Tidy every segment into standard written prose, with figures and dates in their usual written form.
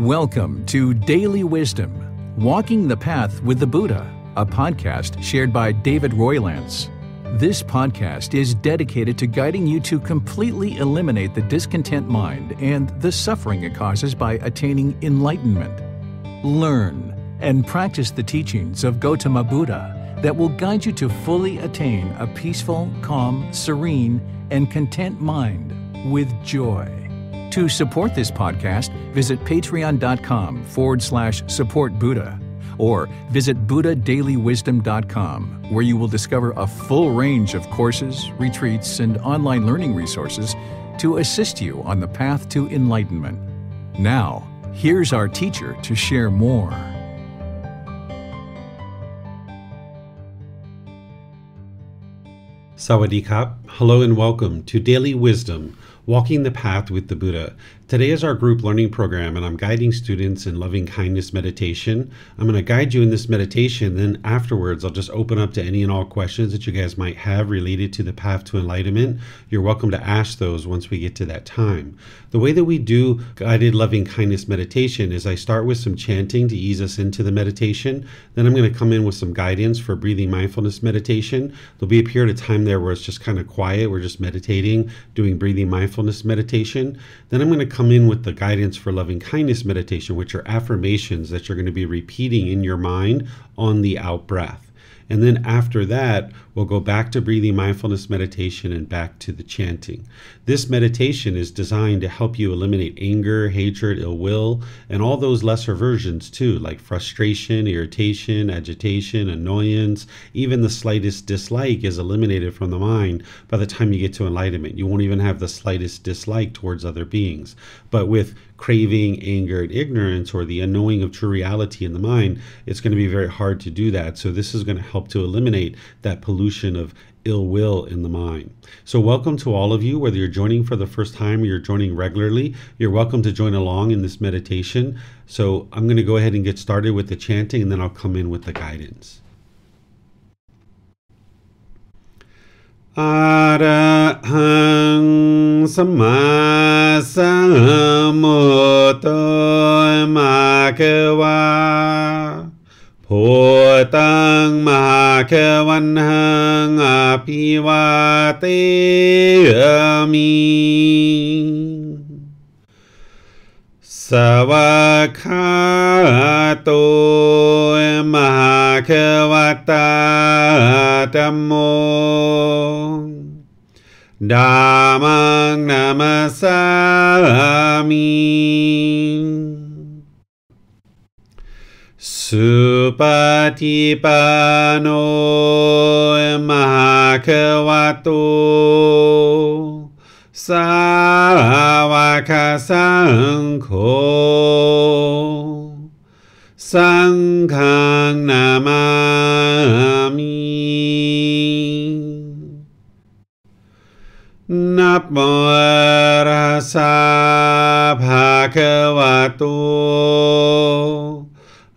Welcome to Daily Wisdom, Walking the Path with the Buddha, a podcast shared by David Roylance. This podcast is dedicated to guiding you to completely eliminate the discontent mind and the suffering it causes by attaining enlightenment. Learn and practice the teachings of Gotama Buddha that will guide you to fully attain a peaceful, calm, serene, and content mind with joy. To support this podcast, visit patreon.com/supportbuddha or visit buddhadailywisdom.com, where you will discover a full range of courses, retreats, and online learning resources to assist you on the path to enlightenment. Now, here's our teacher to share more. Sawadee Khap. Hello and welcome to Daily Wisdom, Walking the Path with the Buddha. Today is our group learning program, and I'm guiding students in Loving-Kindness Meditation. I'm going to guide you in this meditation, then afterwards I'll just open up to any and all questions that you guys might have related to the Path to Enlightenment. You're welcome to ask those once we get to that time. The way that we do guided Loving-Kindness Meditation is I start with some chanting to ease us into the meditation. Then I'm going to come in with some guidance for breathing mindfulness meditation. There'll be a period of time there where it's just kind of quiet. We're just meditating, doing breathing mindfulness meditation. Then I'm going to come in with the guidance for loving kindness meditation, which are affirmations that you're going to be repeating in your mind on the out breath. And then after that, we'll go back to breathing mindfulness meditation and back to the chanting. This meditation is designed to help you eliminate anger, hatred, ill will, and all those lesser versions too, like frustration, irritation, agitation, annoyance. Even the slightest dislike is eliminated from the mind by the time you get to enlightenment. You won't even have the slightest dislike towards other beings. But with craving, anger, and ignorance, or the unknowing of true reality in the mind, it's going to be very hard to do that. So this is going to help to eliminate that pollution of ill will in the mind. So welcome to all of you, whether you're joining for the first time or you're joining regularly, you're welcome to join along in this meditation. So I'm going to go ahead and get started with the chanting, and then I'll come in with the guidance. Arahang Samma Sambuddho Bhagavā Bhutang Mahakavanhang Aphivateyami Savakhato Mahakavata Dhammo Dhammang Namasami Supatipano Mahakawato Sāvaka-saṅkho Saṅkhaṃ namāmi Namo-arhasa bhagavato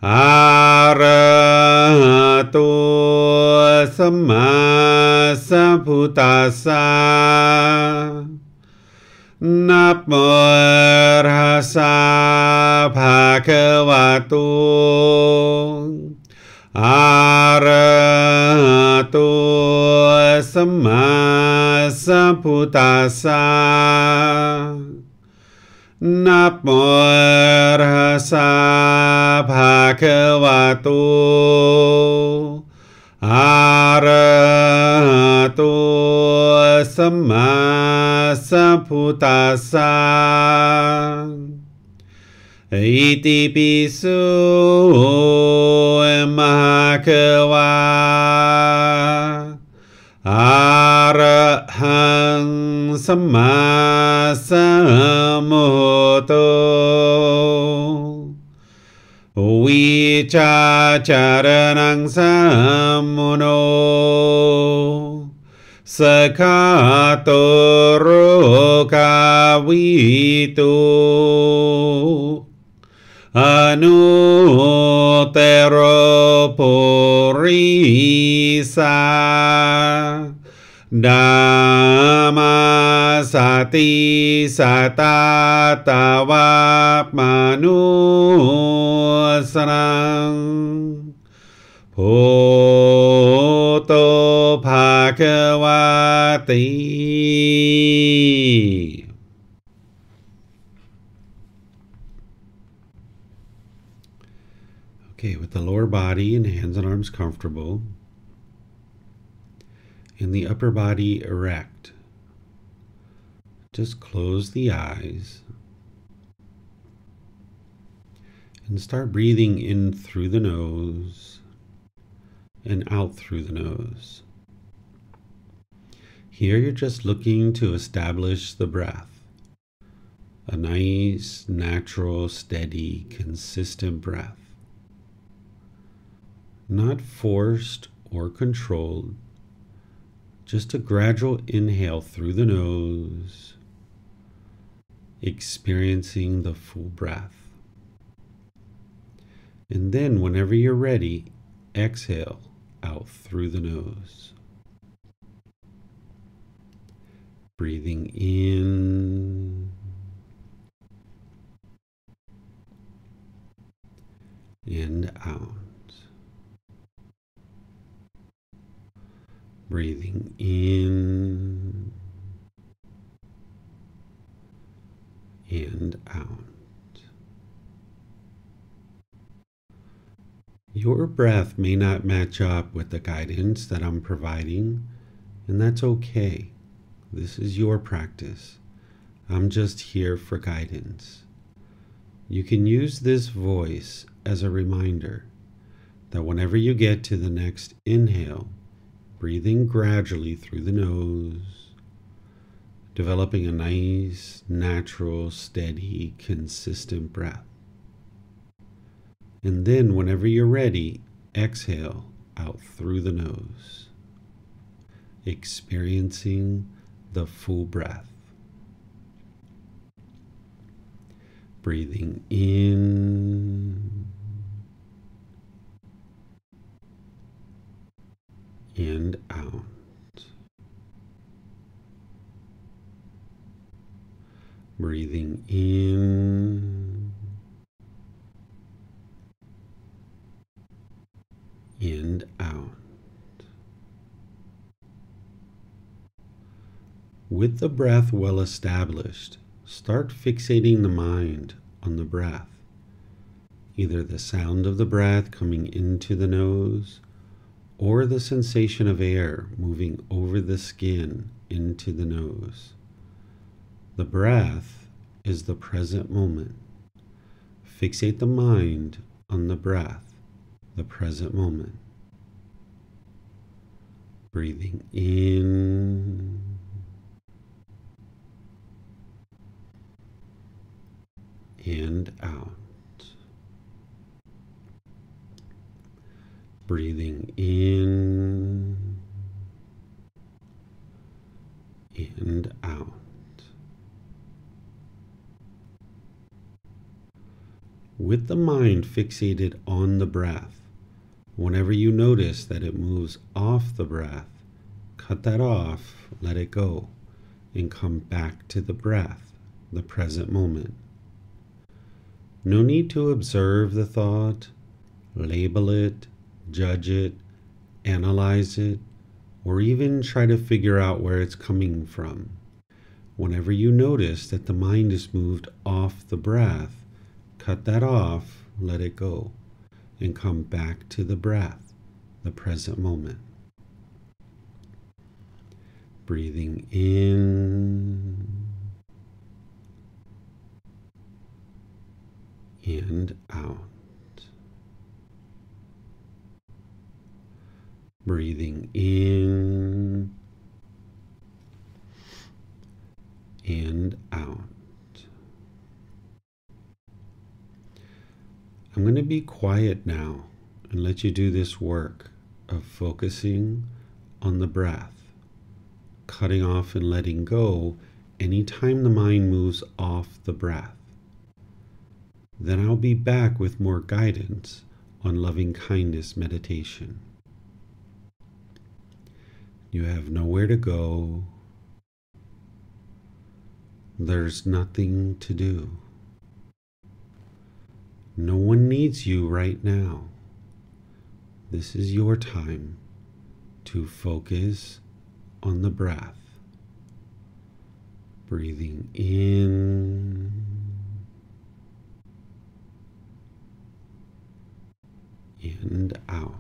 arahato samma sambuddhassa Namo arhasa bhagavato arahato samma sambuddhassa Namo arhasa bhagavato arahato samma sambuddhassa Iti piso mahakavā arahang samma sambuddho vichacaranang sammuno sakhato rokavito anutero purisa Dhamma sati sata tava manussaram Bhuto bhagavati. Okay, with the lower body and hands and arms comfortable, and the upper body erect, just close the eyes and start breathing in through the nose and out through the nose. Here you're just looking to establish the breath, a nice, natural, steady, consistent breath. Not forced or controlled, just a gradual inhale through the nose, experiencing the full breath. And then whenever you're ready, exhale out through the nose. Breathing in and out. Breathing in and out. Your breath may not match up with the guidance that I'm providing, and that's okay. This is your practice. I'm just here for guidance. You can use this voice as a reminder that whenever you get to the next inhale, breathing gradually through the nose, developing a nice, natural, steady, consistent breath. And then whenever you're ready, exhale out through the nose, experiencing the full breath. Breathing in and out. Breathing in and out. With the breath well established, start fixating the mind on the breath, either the sound of the breath coming into the nose or the sensation of air moving over the skin into the nose. The breath is the present moment. Fixate the mind on the breath, the present moment. Breathing in and out. Breathing in and out. With the mind fixated on the breath, whenever you notice that it moves off the breath, cut that off, let it go, and come back to the breath, the present moment. No need to observe the thought, label it, judge it, analyze it, or even try to figure out where it's coming from. Whenever you notice that the mind is moved off the breath, cut that off, let it go, and come back to the breath, the present moment. Breathing in and out. Breathing in and out. I'm going to be quiet now and let you do this work of focusing on the breath, cutting off and letting go anytime the mind moves off the breath. Then I'll be back with more guidance on loving-kindness meditation. You have nowhere to go. There's nothing to do. No one needs you right now. This is your time to focus on the breath. Breathing in and out.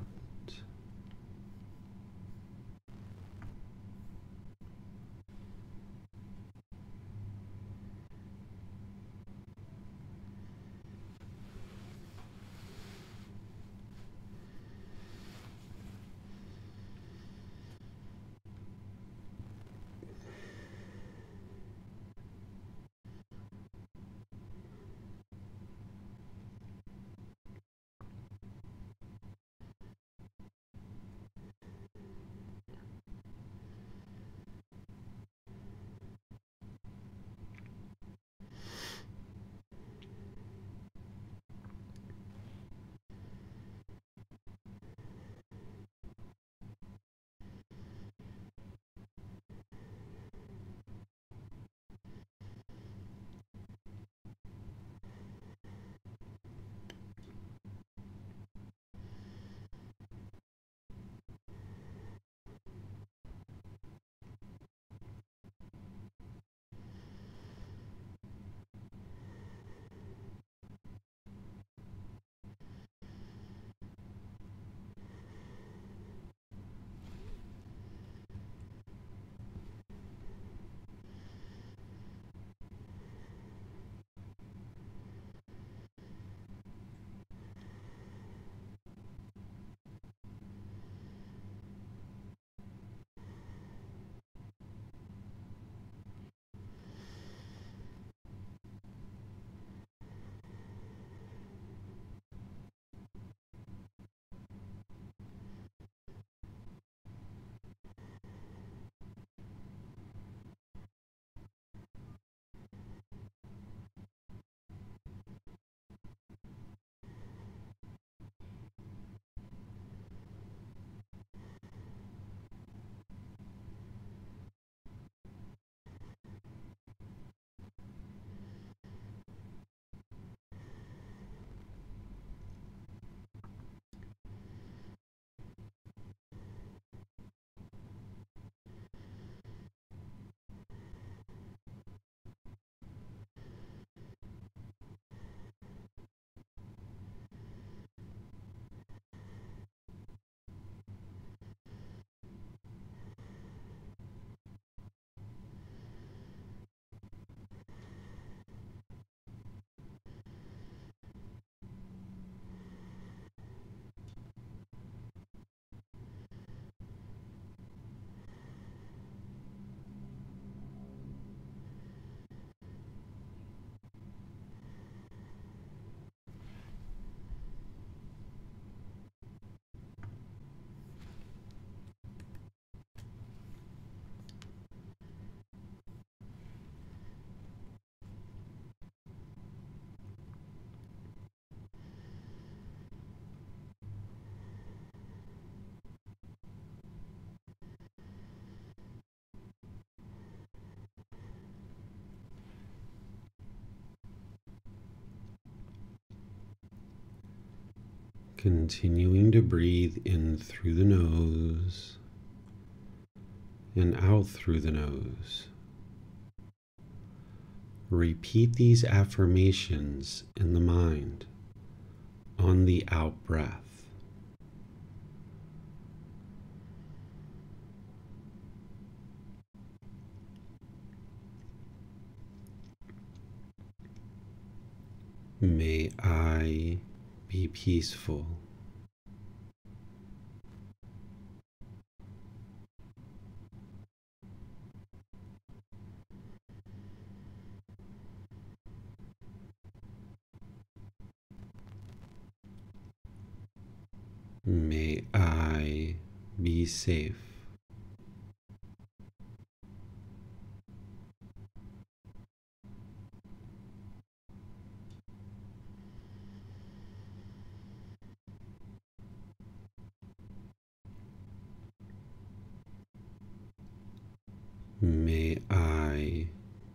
Continuing to breathe in through the nose and out through the nose. Repeat these affirmations in the mind on the out breath. May I be peaceful. May I be safe.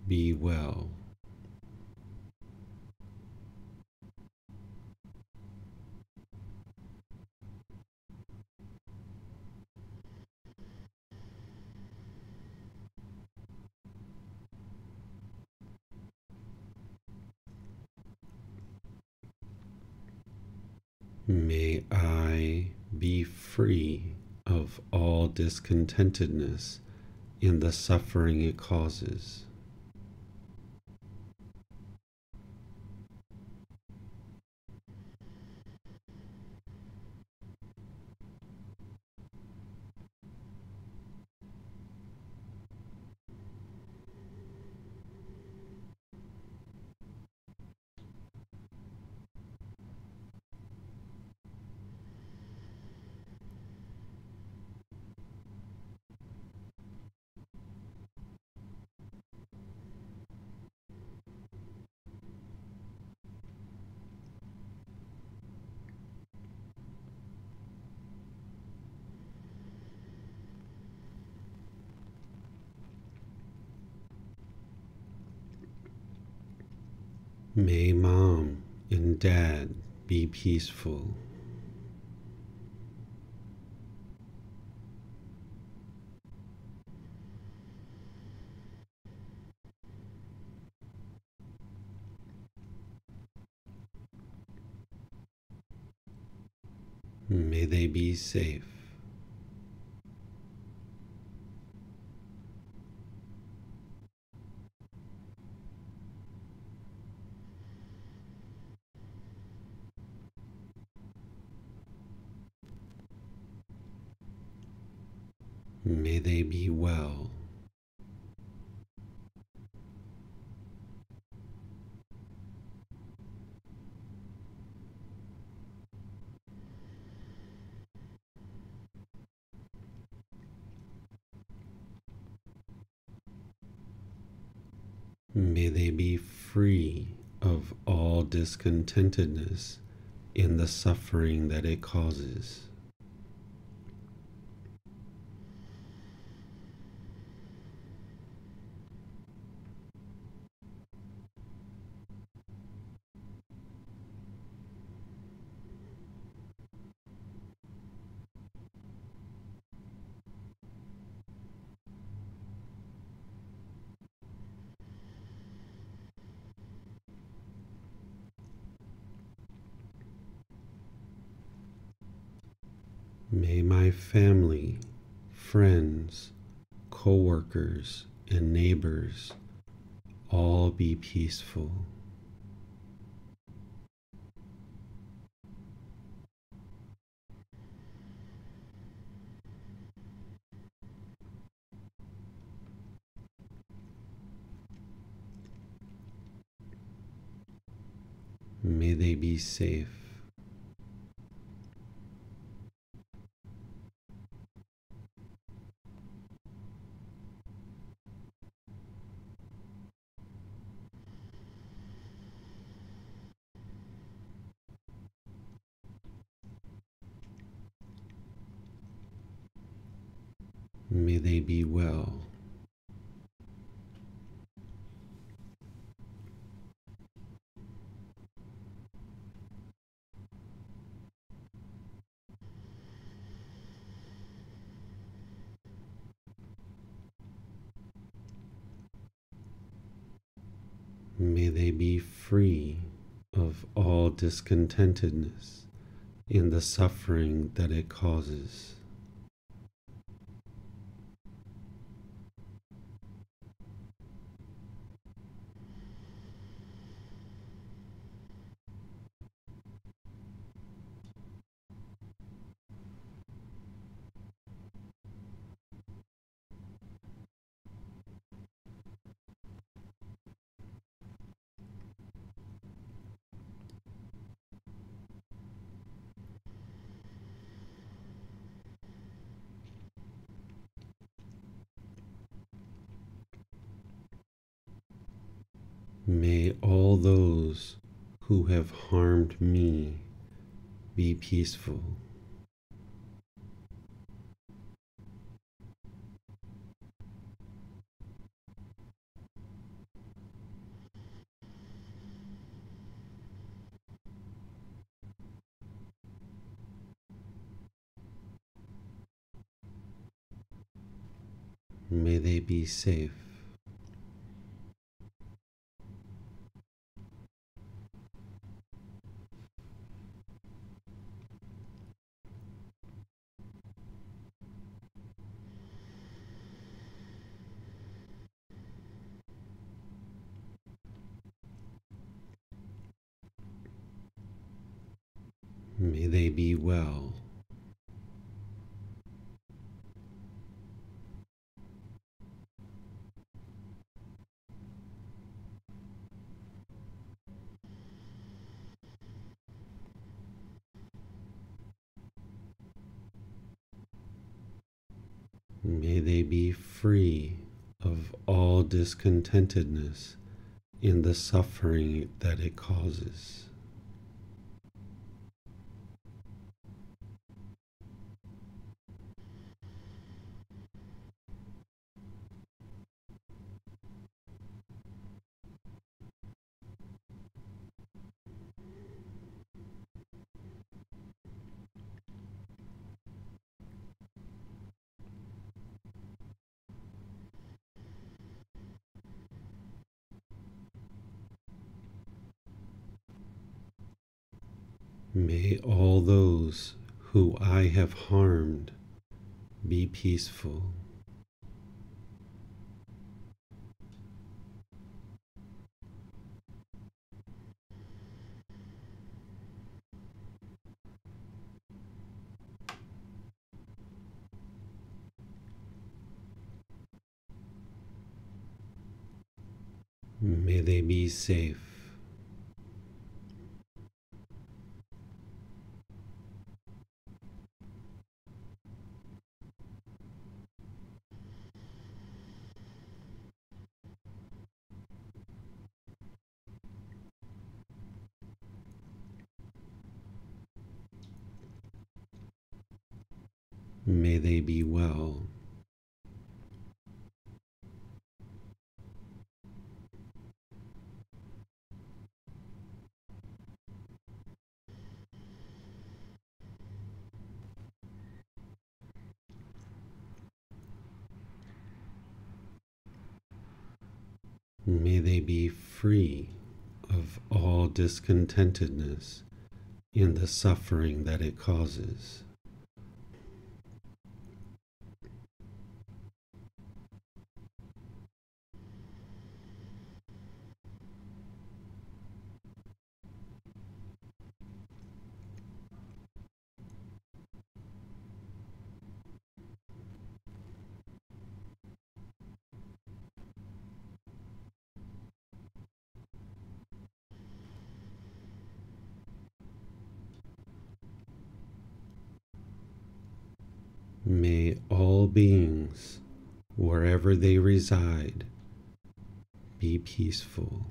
be well. May I be free of all discontentedness and the suffering it causes. May Mom and Dad be peaceful. May they be safe. May they be well. May they be free of all discontentedness and the suffering that it causes. May my family, friends, co-workers, and neighbors all be peaceful. May they be safe. May they be well. May they be free of all discontentedness and the suffering that it causes. May all those who have harmed me be peaceful. May they be safe. May they be well. May they be free of all discontentedness and the suffering that it causes. May all those who I have harmed be peaceful. May they be safe. May they be well. May they be free of all discontentedness and the suffering that it causes. May all beings, wherever they reside, be peaceful.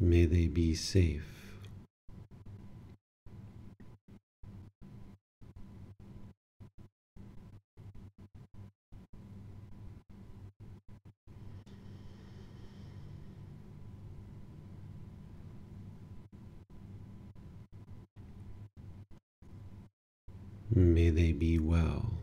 May they be safe. May they be well.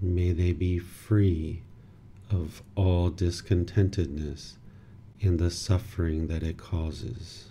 May they be free of all discontentedness and the suffering that it causes.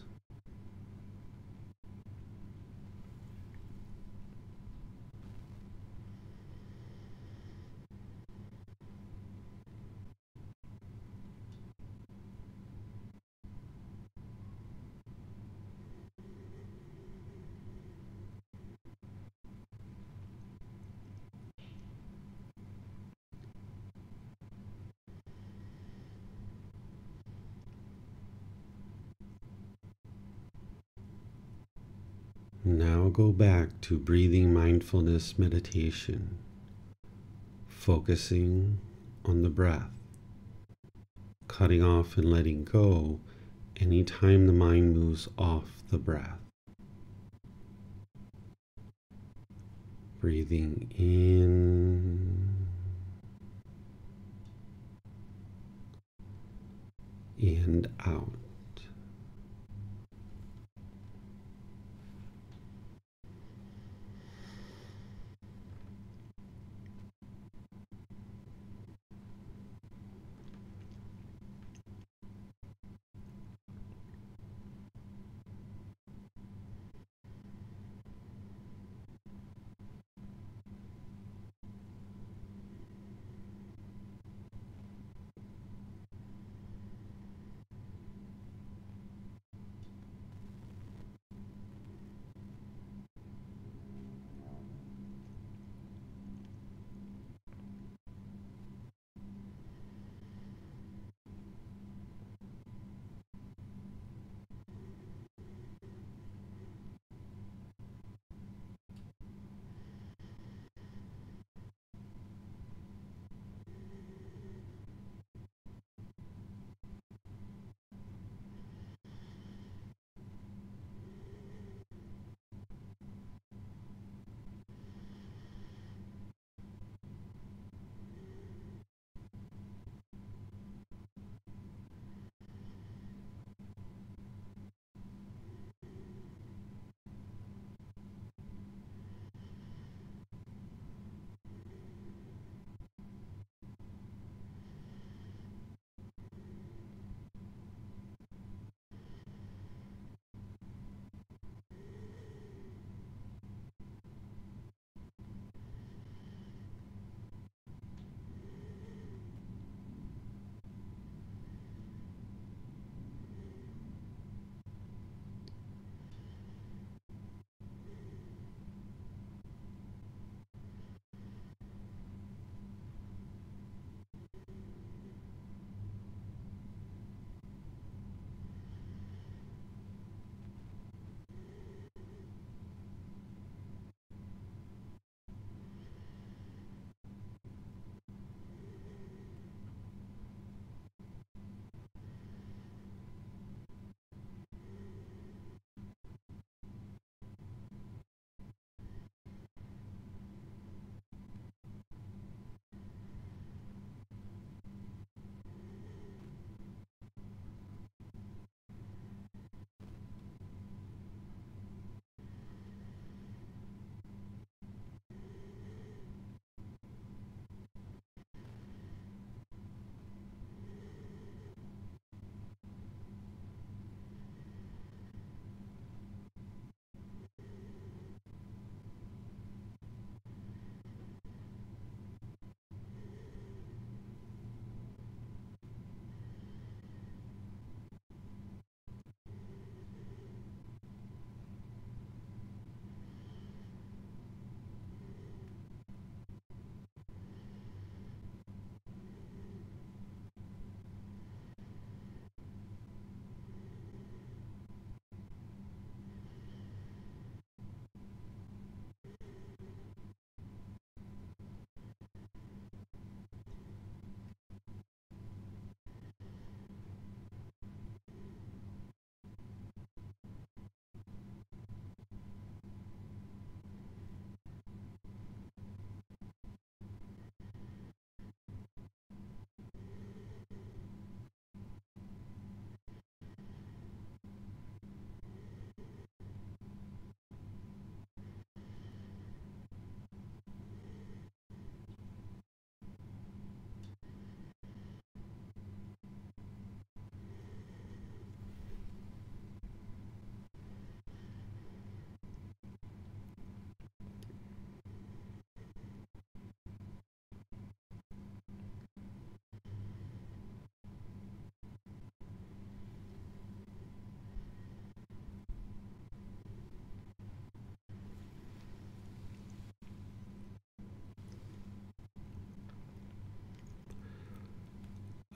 Now go back to breathing mindfulness meditation, focusing on the breath, cutting off and letting go anytime the mind moves off the breath. Breathing in and out.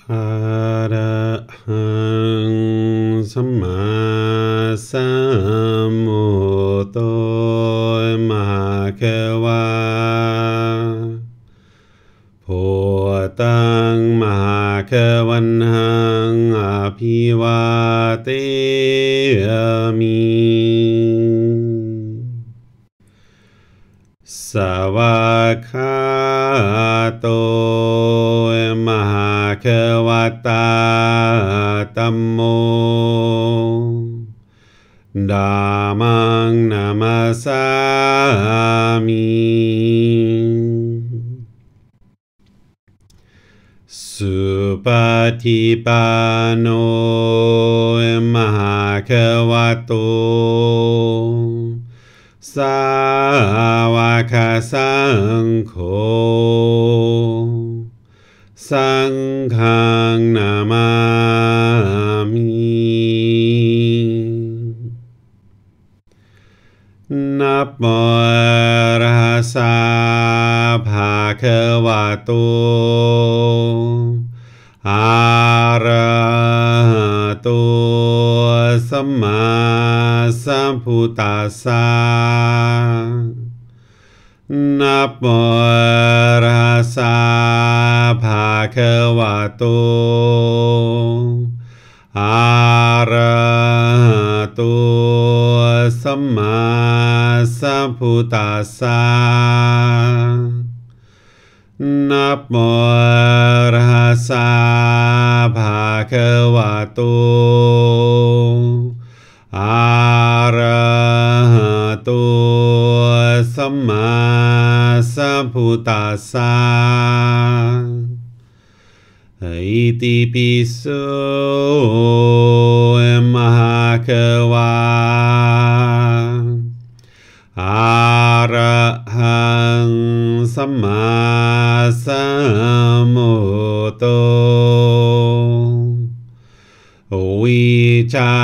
Arahang Sammasambuddho พุทธังมหาควันหังอภิวาเทมิสวากขาโตมหาควัตตัมโมดามังนามาสามิสุปฏิปันโนมหาควโตสาวกสังโฆสังฆังนามามินะโมระหัสสะภะคะวะโตอะระหะโตสัมมาสัมพุทธัสสะนะโมระหัสสะภะคะวะโตอะระหะโตสัมมาสัมพุทธัสสะนะโมระหัสสะภะคะวะโตอะระหะโตสัมมาสัมพุทธัสสะอิติปิโสมหาควาอะระหังสัมมาสัมพุทโธวิชา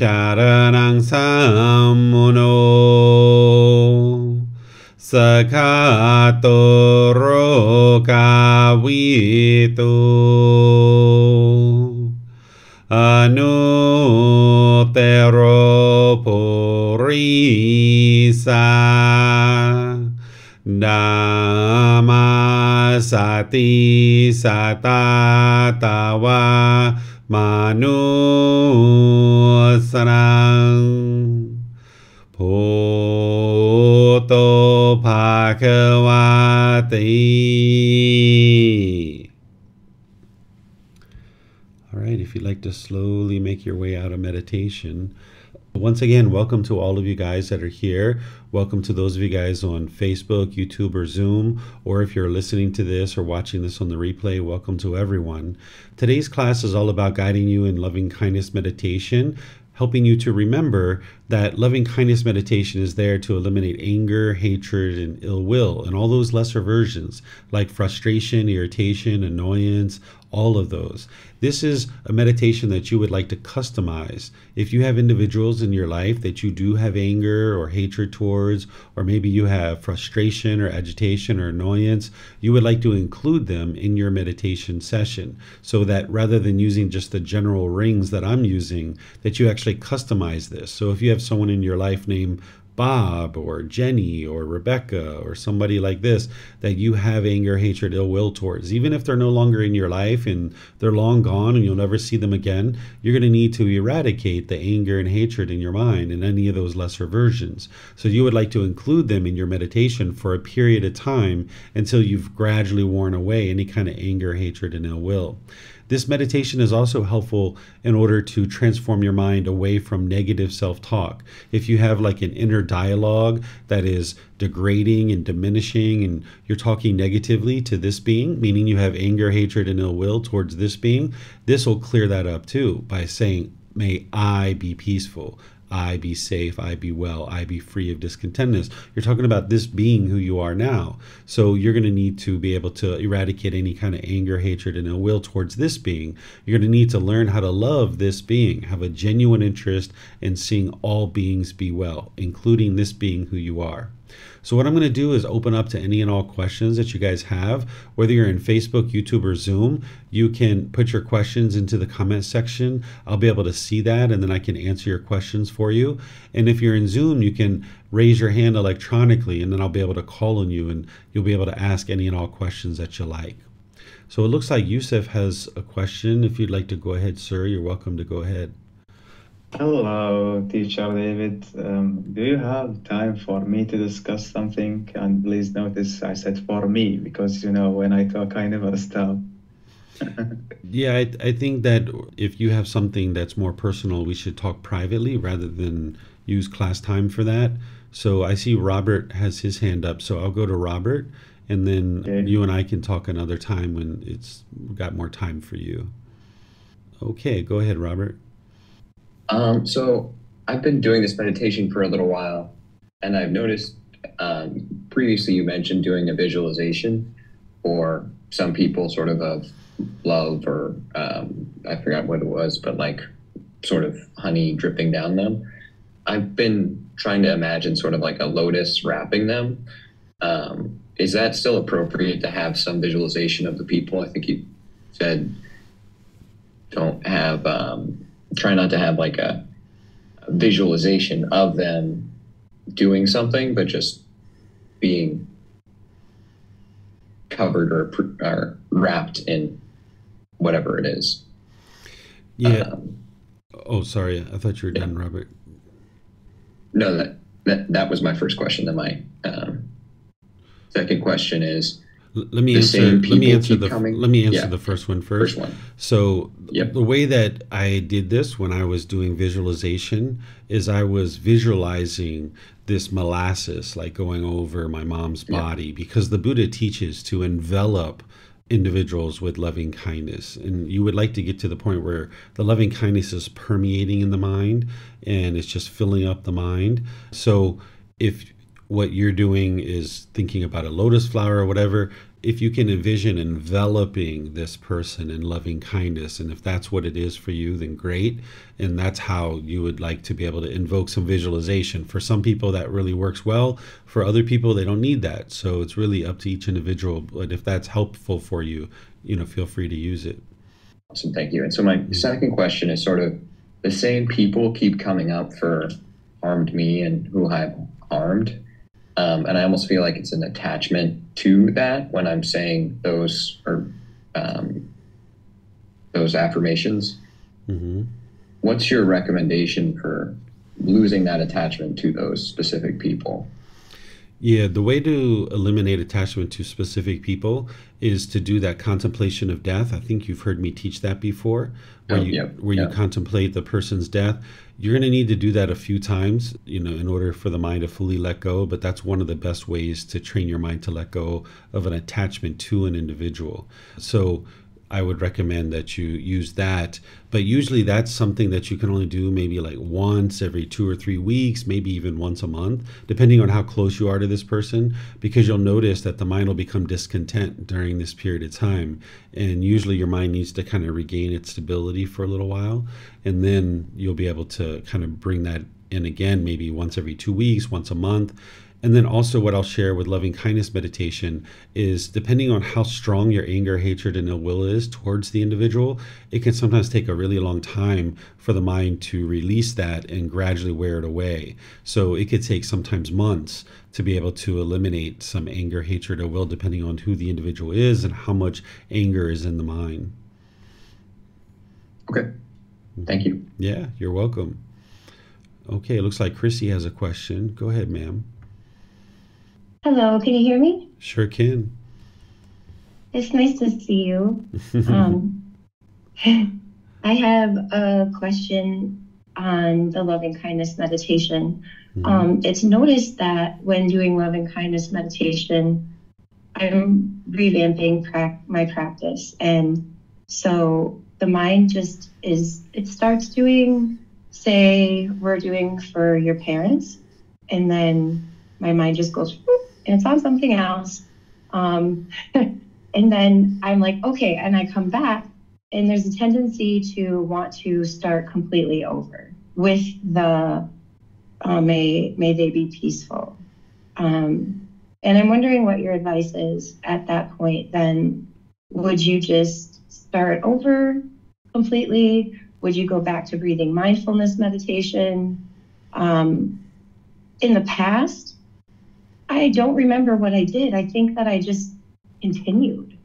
จารณังสัมมุโนสกาโตโรกาวิโตอนุเตโรโพริสาดามาสติสตาตาวามนุสรังโพโตภาควาติIf you'd like to slowly make your way out of meditation. Once again, welcome to all of you guys that are here. Welcome to those of you guys on Facebook, YouTube, or Zoom, or if you're listening to this or watching this on the replay, welcome to everyone. Today's class is all about guiding you in loving-kindness meditation, helping you to remember that loving-kindness meditation is there to eliminate anger, hatred, and ill will, and all those lesser versions like frustration, irritation, annoyance, all of those. This is a meditation that you would like to customize. If you have individuals in your life that you do have anger or hatred towards, or maybe you have frustration or agitation or annoyance, you would like to include them in your meditation session so that rather than using just the general rings that I'm using, that you actually customize this. So if you have someone in your life named Bob or Jenny or Rebecca or somebody like this that you have anger, hatred, ill will towards, even if they're no longer in your life and they're long gone and you'll never see them again, you're going to need to eradicate the anger and hatred in your mind and any of those lesser versions. So you would like to include them in your meditation for a period of time until you've gradually worn away any kind of anger, hatred, and ill will. This meditation is also helpful in order to transform your mind away from negative self-talk. If you have like an inner dialogue that is degrading and diminishing and you're talking negatively to this being, meaning you have anger, hatred, and ill will towards this being, this will clear that up too by saying, "May I be peaceful. I be safe, I be well, I be free of discontentness." You're talking about this being who you are now. So you're going to need to be able to eradicate any kind of anger, hatred, and ill will towards this being. You're going to need to learn how to love this being, have a genuine interest in seeing all beings be well, including this being who you are. So what I'm going to do is open up to any and all questions that you guys have. Whether you're in Facebook, YouTube, or Zoom, you can put your questions into the comment section. I'll be able to see that, and then I can answer your questions for you. And if you're in Zoom, you can raise your hand electronically, and then I'll be able to call on you, and you'll be able to ask any and all questions that you like. So it looks like Yusuf has a question. If you'd like to go ahead, sir, you're welcome to go ahead. Hello, Teacher David. Do you have time for me to discuss something? And please notice I said for me, because, you know, when I talk, I never stop. Yeah, I think that if you have something that's more personal, we should talk privately rather than use class time for that. So I see Robert has his hand up, so I'll go to Robert, and then okay, you and I can talk another time when it's got more time for you. Okay, go ahead, Robert. So I've been doing this meditation for a little while, and I've noticed previously you mentioned doing a visualization, or some people sort of love, or I forgot what it was, but like sort of honey dripping down them. I've been trying to imagine sort of like a lotus wrapping them. Is that still appropriate to have some visualization of the people? I think you said don't have... try not to have like a visualization of them doing something, but just being covered or wrapped in whatever it is. Yeah. Oh, sorry. I thought you were done, Robert. No, that was my first question. Then my second question is, Let me answer the first one first. So the way that I did this when I was doing visualization is I was visualizing this molasses like going over my mom's body, because the Buddha teaches to envelop individuals with loving kindness, and you would like to get to the point where the loving kindness is permeating in the mind and it's just filling up the mind. So if what you're doing is thinking about a lotus flower or whatever, if you can envision enveloping this person in loving kindness, and if that's what it is for you, then great. And that's how you would like to be able to invoke some visualization. For some people that really works well. For other people, they don't need that. So it's really up to each individual. But if that's helpful for you, you know, feel free to use it. Awesome, thank you. And so my second question is sort of the same people keep coming up for harmed me and who I've harmed. And I almost feel like it's an attachment to that when I'm saying those or those affirmations. What's your recommendation for losing that attachment to those specific people? Yeah, the way to eliminate attachment to specific people is to do that contemplation of death. I think you've heard me teach that before, where you contemplate the person's death. You're going to need to do that a few times, you know, in order for the mind to fully let go. But that's one of the best ways to train your mind to let go of an attachment to an individual. So I would recommend that you use that, but usually that's something that you can only do maybe like once every 2 or 3 weeks, maybe even once a month, depending on how close you are to this person, because you'll notice that the mind will become discontent during this period of time. And usually your mind needs to kind of regain its stability for a little while, and then you'll be able to kind of bring that in again, maybe once every 2 weeks, once a month. And then also what I'll share with loving kindness meditation is, depending on how strong your anger, hatred, and ill will is towards the individual, it can sometimes take a really long time for the mind to release that and gradually wear it away. So it could take sometimes months to be able to eliminate some anger, hatred, or will, depending on who the individual is and how much anger is in the mind. Okay, thank you. Yeah, you're welcome. Okay, it looks like Chrissy has a question. Go ahead, ma'am. Hello, can you hear me? Sure can. It's nice to see you. I have a question on the loving-kindness meditation. It's noticed that when doing loving-kindness meditation, I'm revamping my practice. And so the mind just it starts doing, say, we're doing for your parents, and then my mind just goes, whoop, and it's on something else. And then I'm like, okay, and I come back, and there's a tendency to want to start completely over with the may they be peaceful. And I'm wondering what your advice is at that point. Then would you just start over completely? Would you go back to breathing mindfulness meditation? In the past, I don't remember what I did. I think that I just continued.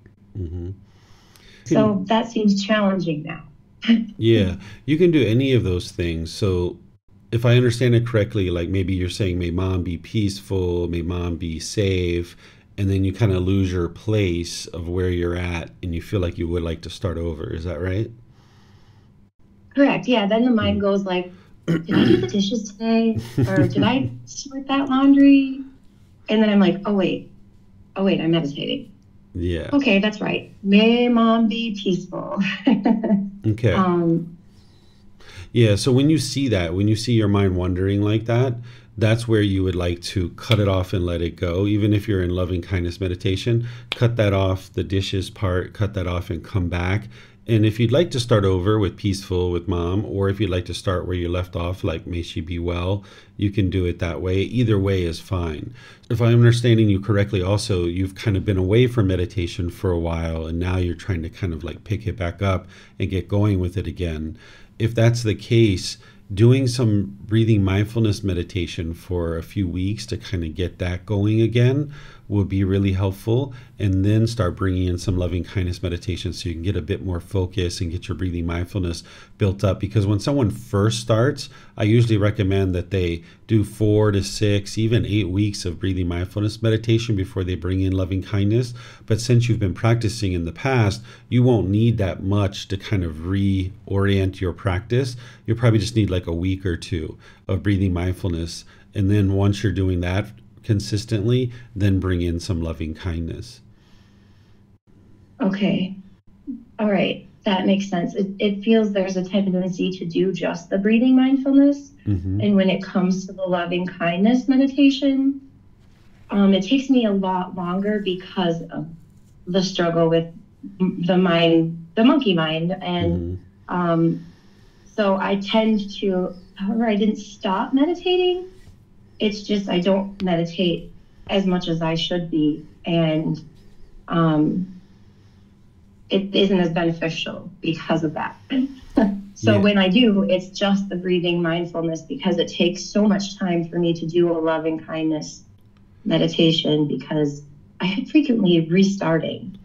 So that seems challenging now. Yeah, you can do any of those things. So if I understand it correctly, like maybe you're saying, may mom be peaceful, may mom be safe, and then you kind of lose your place of where you're at and you feel like you would like to start over. Is that right? Correct. Yeah. Then the mind goes like, did I do the dishes today? Or did I sort that laundry? And then I'm like, oh wait, I'm meditating. Yeah. Okay, that's right. May mom be peaceful. Okay. Yeah, so when you see that, when you see your mind wandering like that, that's where you would like to cut it off and let it go. Even if you're in loving kindness meditation, cut that off, the dishes part, cut that off and come back. And if you'd like to start over with peaceful with mom, or if you'd like to start where you left off, like may she be well, you can do it that way. Either way is fine. If I'm understanding you correctly, also, you've kind of been away from meditation for a while, and now you're trying to kind of like pick it back up and get going with it again. If that's the case, doing some breathing mindfulness meditation for a few weeks to kind of get that going again will be really helpful, and then start bringing in some loving kindness meditation so you can get a bit more focus and get your breathing mindfulness built up. Because when someone first starts, I usually recommend that they do 4 to 6, even 8 weeks of breathing mindfulness meditation before they bring in loving kindness. But since you've been practicing in the past, you won't need that much to kind of reorient your practice. You'll probably just need like a week or two of breathing mindfulness. And then once you're doing that consistently, then bring in some loving kindness. Okay. All right. That makes sense. It feels there's a tendency to do just the breathing mindfulness. Mm-hmm. And when it comes to the loving kindness meditation, it takes me a lot longer because of the struggle with the mind, the monkey mind. And mm-hmm. So I tend to, however, I didn't stop meditating. It's just I don't meditate as much as I should be, and it isn't as beneficial because of that. So yeah. When I do, it's just the breathing mindfulness because it takes so much time for me to do a loving kindness meditation because I frequently restarting.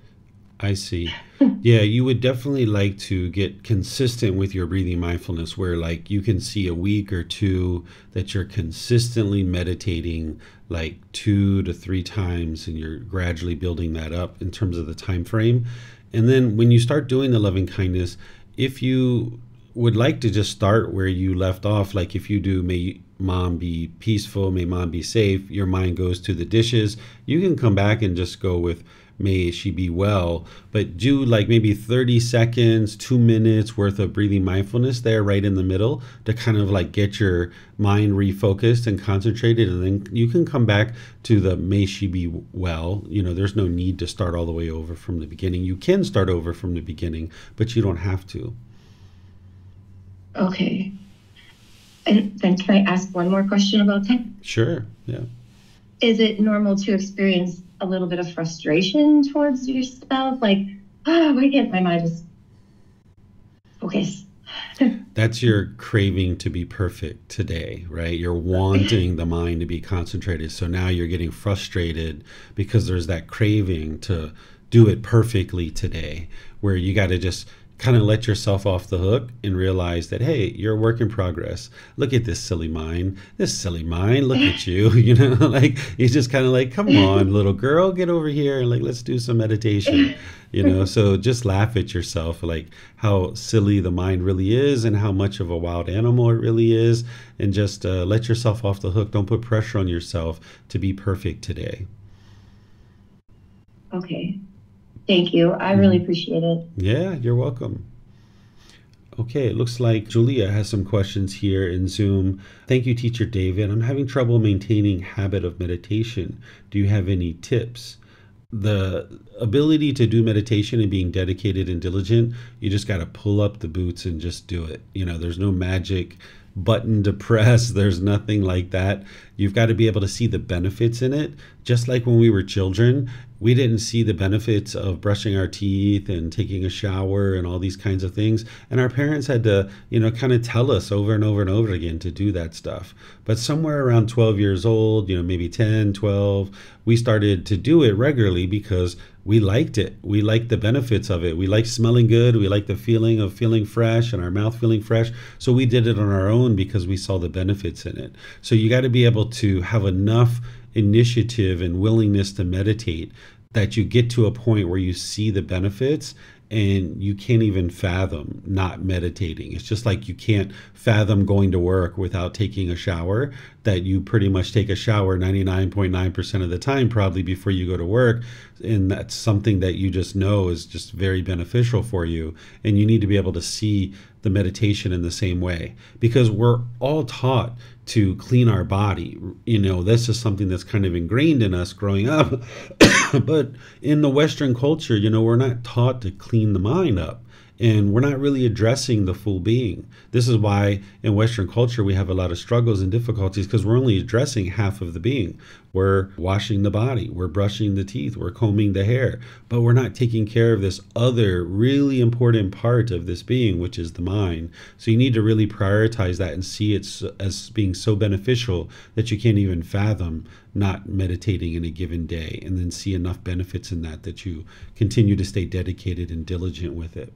I see. Yeah, you would definitely like to get consistent with your breathing mindfulness where like you can see a week or two that you're consistently meditating like 2 to 3 times and you're gradually building that up in terms of the time frame. And then when you start doing the loving kindness, if you would like to just start where you left off, like if you do may mom be peaceful, may mom be safe, your mind goes to the dishes, you can come back and just go with may she be well, but do like maybe 30 seconds, 2 minutes worth of breathing mindfulness there right in the middle to kind of like get your mind refocused and concentrated. And then you can come back to the may she be well. You know, there's no need to start all the way over from the beginning. You can start over from the beginning, but you don't have to. Okay. And then can I ask one more question about that? Sure. Yeah. Is it normal to experience a little bit of frustration towards yourself, like, oh, why can't my mind just focus? That's your craving to be perfect today, right? You're wanting the mind to be concentrated. So now you're getting frustrated because there's that craving to do it perfectly today, where you got to just kind of let yourself off the hook and realize that, hey, you're a work in progress. Look at this silly mind, look at you, you know, like you just kind of like, come on, little girl, get over here and like, let's do some meditation, you know? So just laugh at yourself, like how silly the mind really is and how much of a wild animal it really is. And just let yourself off the hook. Don't put pressure on yourself to be perfect today. Okay. Thank you. I really appreciate it. Yeah, you're welcome. Okay, it looks like Julia has some questions here in Zoom. Thank you, Teacher David. I'm having trouble maintaining habit of meditation. Do you have any tips? The ability to do meditation and being dedicated and diligent, you just got to pull up the boots and just do it. You know, there's no magic button to press. There's nothing like that. You've got to be able to see the benefits in it. Just like when we were children, we didn't see the benefits of brushing our teeth and taking a shower and all these kinds of things. And our parents had to, you know, kind of tell us over and over and over again to do that stuff. But somewhere around 12 years old, you know, maybe 10, 12, we started to do it regularly because we liked it. We liked the benefits of it. We liked smelling good. We liked the feeling of feeling fresh and our mouth feeling fresh. So we did it on our own because we saw the benefits in it. So you got to be able to have enough initiative and willingness to meditate that you get to a point where you see the benefits and you can't even fathom not meditating. It's just like you can't fathom going to work without taking a shower, that you pretty much take a shower 99.9% of the time probably before you go to work. And that's something that you just know is just very beneficial for you. And you need to be able to see the meditation in the same way, because we're all taught to clean our body. You know, that's just something that's kind of ingrained in us growing up. But in the Western culture, you know, we're not taught to clean the mind up, and we're not really addressing the full being. This is why in Western culture, we have a lot of struggles and difficulties, because we're only addressing half of the being. We're washing the body, we're brushing the teeth, we're combing the hair, but we're not taking care of this other really important part of this being, which is the mind. So you need to really prioritize that and see it as being so beneficial that you can't even fathom not meditating in a given day, and then see enough benefits in that that you continue to stay dedicated and diligent with it.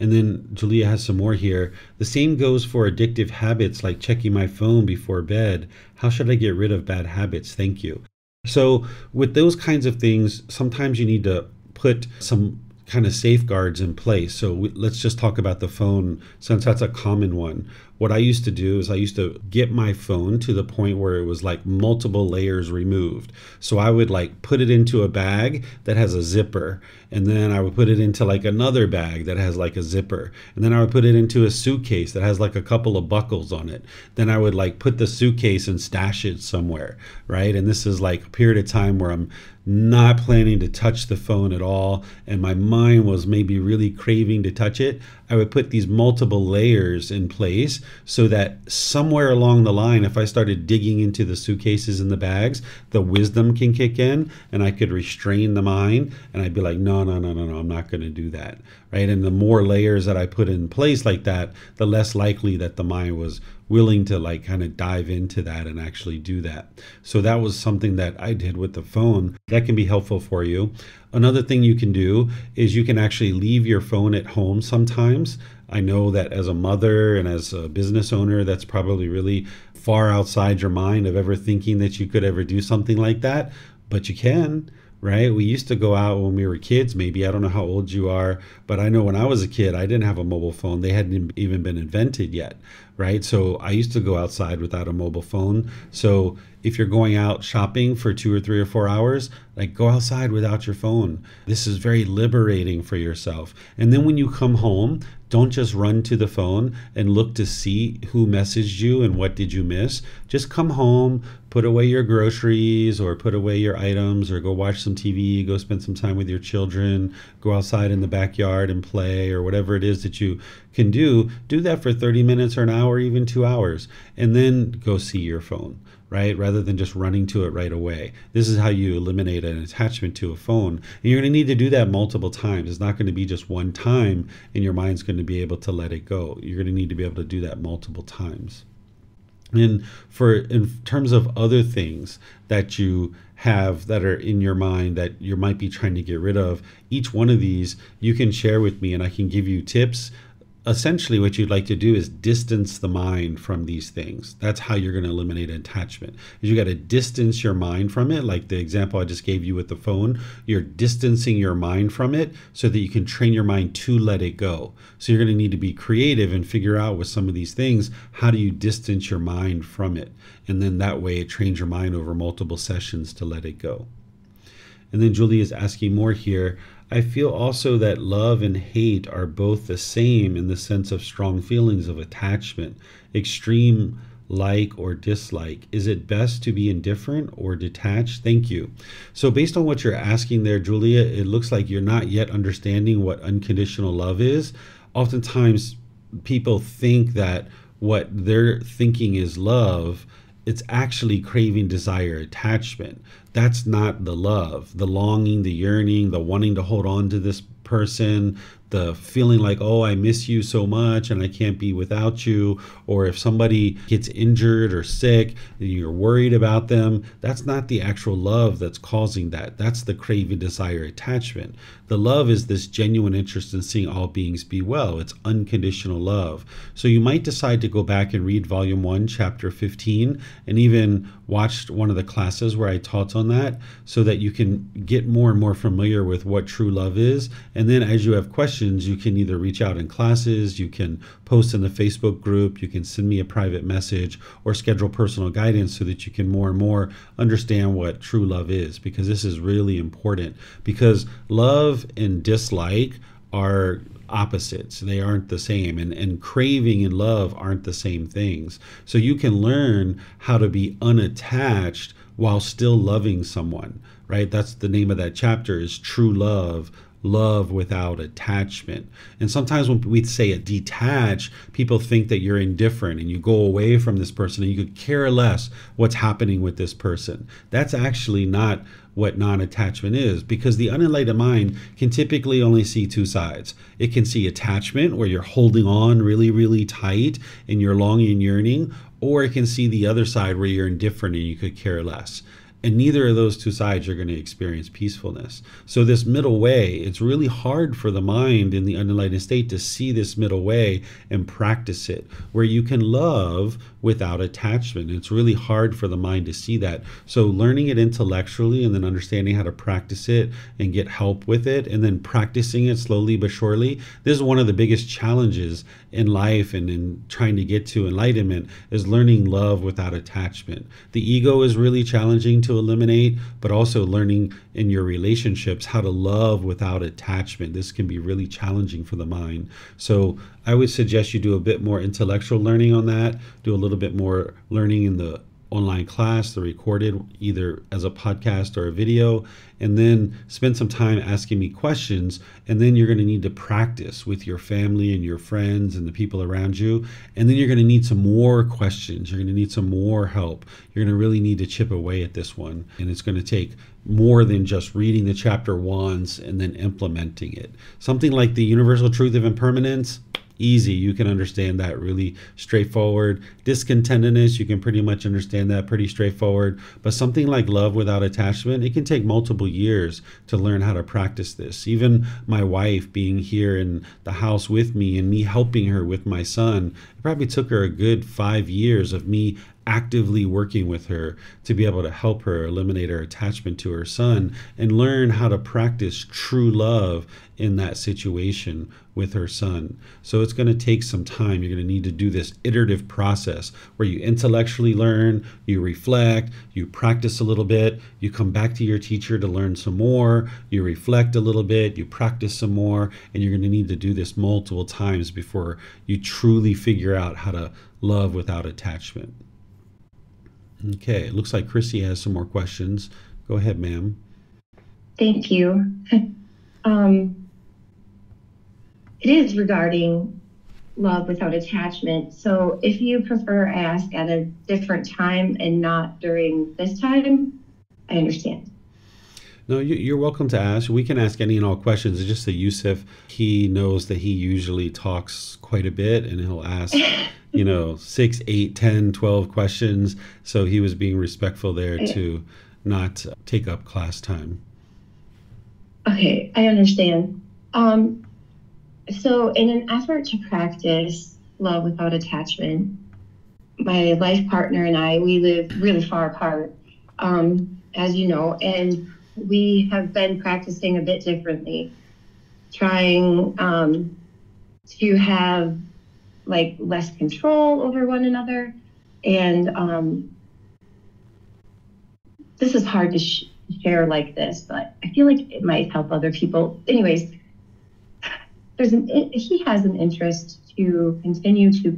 And then Julia has some more here. The same goes for addictive habits like checking my phone before bed. How should I get rid of bad habits? Thank you. So with those kinds of things, sometimes you need to put some kind of safeguards in place. So let's just talk about the phone, since that's a common one. What I used to do is I used to get my phone to the point where it was like multiple layers removed. So I would like put it into a bag that has a zipper, and then I would put it into like another bag that has like a zipper, and then I would put it into a suitcase that has like a couple of buckles on it. Then I would like put the suitcase and stash it somewhere, right? And this is like a period of time where I'm not planning to touch the phone at all, and my mind was maybe really craving to touch it. I would put these multiple layers in place so that somewhere along the line, if I started digging into the suitcases and the bags, the wisdom can kick in and I could restrain the mind, and I'd be like, no, I'm not going to do that, right? And the more layers that I put in place like that, the less likely that the mind was willing to like kind of dive into that and actually do that. So that was something that I did with the phone. That can be helpful for you. Another thing you can do is you can actually leave your phone at home sometimes. I know that as a mother and as a business owner, that's probably really far outside your mind of ever thinking that you could ever do something like that, but you can. Right? We used to go out when we were kids, maybe. I don't know how old you are, but I know when I was a kid, I didn't have a mobile phone. They hadn't even been invented yet, right? So I used to go outside without a mobile phone. So if you're going out shopping for 2 or 3 or 4 hours, like go outside without your phone. This is very liberating for yourself. And then when you come home, don't just run to the phone and look to see who messaged you and what did you miss. Just come home, put away your groceries or put away your items, or go watch some TV, go spend some time with your children, go outside in the backyard and play, or whatever it is that you can do. Do that for 30 minutes or an hour, even 2 hours, and then go see your phone. Right? Rather than just running to it right away. This is how you eliminate an attachment to a phone. And you're going to need to do that multiple times. It's not going to be just one time and your mind's going to be able to let it go. You're going to need to be able to do that multiple times. And in terms of other things that you have that are in your mind that you might be trying to get rid of, each one of these you can share with me and I can give you tips. Essentially, what you'd like to do is distance the mind from these things. That's how you're going to eliminate attachment. Is you got to distance your mind from it. Like the example I just gave you with the phone, you're distancing your mind from it so that you can train your mind to let it go. So you're going to need to be creative and figure out with some of these things, how do you distance your mind from it? And then that way it trains your mind over multiple sessions to let it go. And then Julie is asking more here. I feel also that love and hate are both the same in the sense of strong feelings of attachment, extreme like or dislike. Is it best to be indifferent or detached? Thank you. So based on what you're asking there, Julia, it looks like you're not yet understanding what unconditional love is. Oftentimes people think that what they're thinking is love, it's actually craving, desire, attachment. That's not the love, the longing, the yearning, the wanting to hold on to this person, the feeling like, oh, I miss you so much and I can't be without you, or if somebody gets injured or sick and you're worried about them, that's not the actual love that's causing that. That's the craving, desire, attachment. The love is this genuine interest in seeing all beings be well. It's unconditional love. So you might decide to go back and read Volume 1, Chapter 15, and even watched one of the classes where I taught on that, so that you can get more and more familiar with what true love is. And then as you have questions, you can either reach out in classes, you can post in the Facebook group, you can send me a private message, or schedule personal guidance so that you can more and more understand what true love is, because this is really important. Because love and dislike are opposites. They aren't the same, and craving and love aren't the same things. So you can learn how to be unattached while still loving someone, right? That's the name of that chapter, is true love. Love without attachment. And sometimes when we say a detach, people think that you're indifferent and you go away from this person and you could care less what's happening with this person. That's actually not what non-attachment is, because the unenlightened mind can typically only see two sides. It can see attachment, where you're holding on really, really tight and you're longing and yearning, or it can see the other side where you're indifferent and you could care less. And neither of those two sides are going to experience peacefulness. So this middle way, it's really hard for the mind in the unenlightened state to see this middle way and practice it, where you can love without attachment. It's really hard for the mind to see that. So learning it intellectually and then understanding how to practice it and get help with it, and then practicing it slowly but surely. This is one of the biggest challenges in life and in trying to get to enlightenment, is learning love without attachment. The ego is really challenging to eliminate, but also learning in your relationships how to love without attachment. This can be really challenging for the mind. So I would suggest you do a bit more intellectual learning on that, do a little bit more learning in the online class, the recorded, either as a podcast or a video, and then spend some time asking me questions. And then you're going to need to practice with your family and your friends and the people around you. And then you're going to need some more questions. You're going to need some more help. You're going to really need to chip away at this one. And it's going to take more than just reading the chapter once and then implementing it. Something like the universal truth of impermanence. Easy, you can understand that really straightforward. Discontentedness, you can pretty much understand that pretty straightforward. But something like love without attachment, it can take multiple years to learn how to practice this. Even my wife being here in the house with me and me helping her with my son, it probably took her a good 5 years of me actively working with her to be able to help her eliminate her attachment to her son and learn how to practice true love in that situation with her son. So it's going to take some time. You're going to need to do this iterative process where you intellectually learn, you reflect, you practice a little bit, you come back to your teacher to learn some more, you reflect a little bit, you practice some more, and you're going to need to do this multiple times before you truly figure out how to love without attachment. Okay, it looks like Chrissy has some more questions. Go ahead, ma'am. Thank you. It is regarding love without attachment. So if you prefer I ask at a different time and not during this time, I understand. No, you're welcome to ask. We can ask any and all questions. It's just that Yusuf, he knows that he usually talks quite a bit, and he'll ask, you know, 6, 8, 10, 12 questions. So he was being respectful there to not take up class time. Okay, I understand. So in an effort to practice love without attachment, my life partner and I, we live really far apart, as you know, and we have been practicing a bit differently, trying to have like less control over one another. And this is hard to share like this, but I feel like it might help other people. Anyways, he has an interest to continue to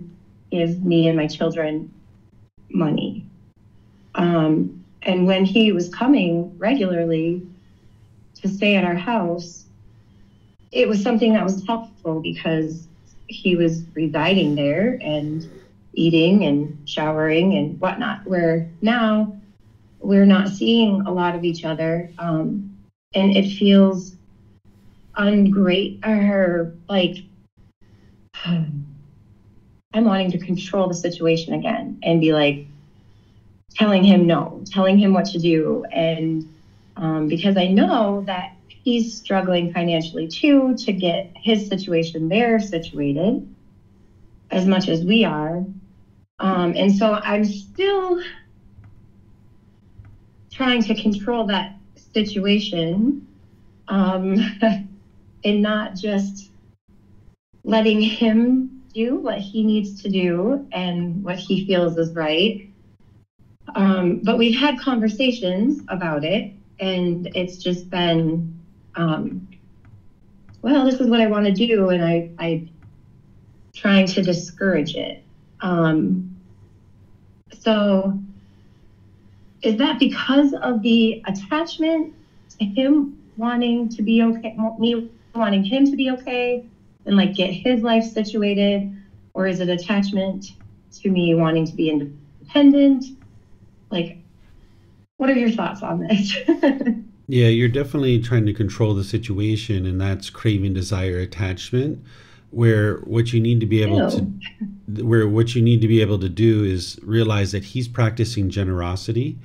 give me and my children money. And when he was coming regularly to stay at our house, it was something that was helpful because he was residing there and eating and showering and whatnot, where now we're not seeing a lot of each other. And it feels ungrateful, or like, I'm wanting to control the situation again and be like telling him no, telling him what to do. And because I know that he's struggling financially too, to get his situation there situated as much as we are. And so I'm still trying to control that situation and not just letting him do what he needs to do and what he feels is right. But we've had conversations about it, and it's just been, well, this is what I want to do, and I'm trying to discourage it. So is that because of the attachment to him wanting to be okay, me wanting him to be okay and like get his life situated, or is it attachment to me wanting to be independent? Like, what are your thoughts on this? Yeah, you're definitely trying to control the situation, and that's craving, desire, attachment, where what you need to be able to, where what you need to be able to do is realize that he's practicing generosity,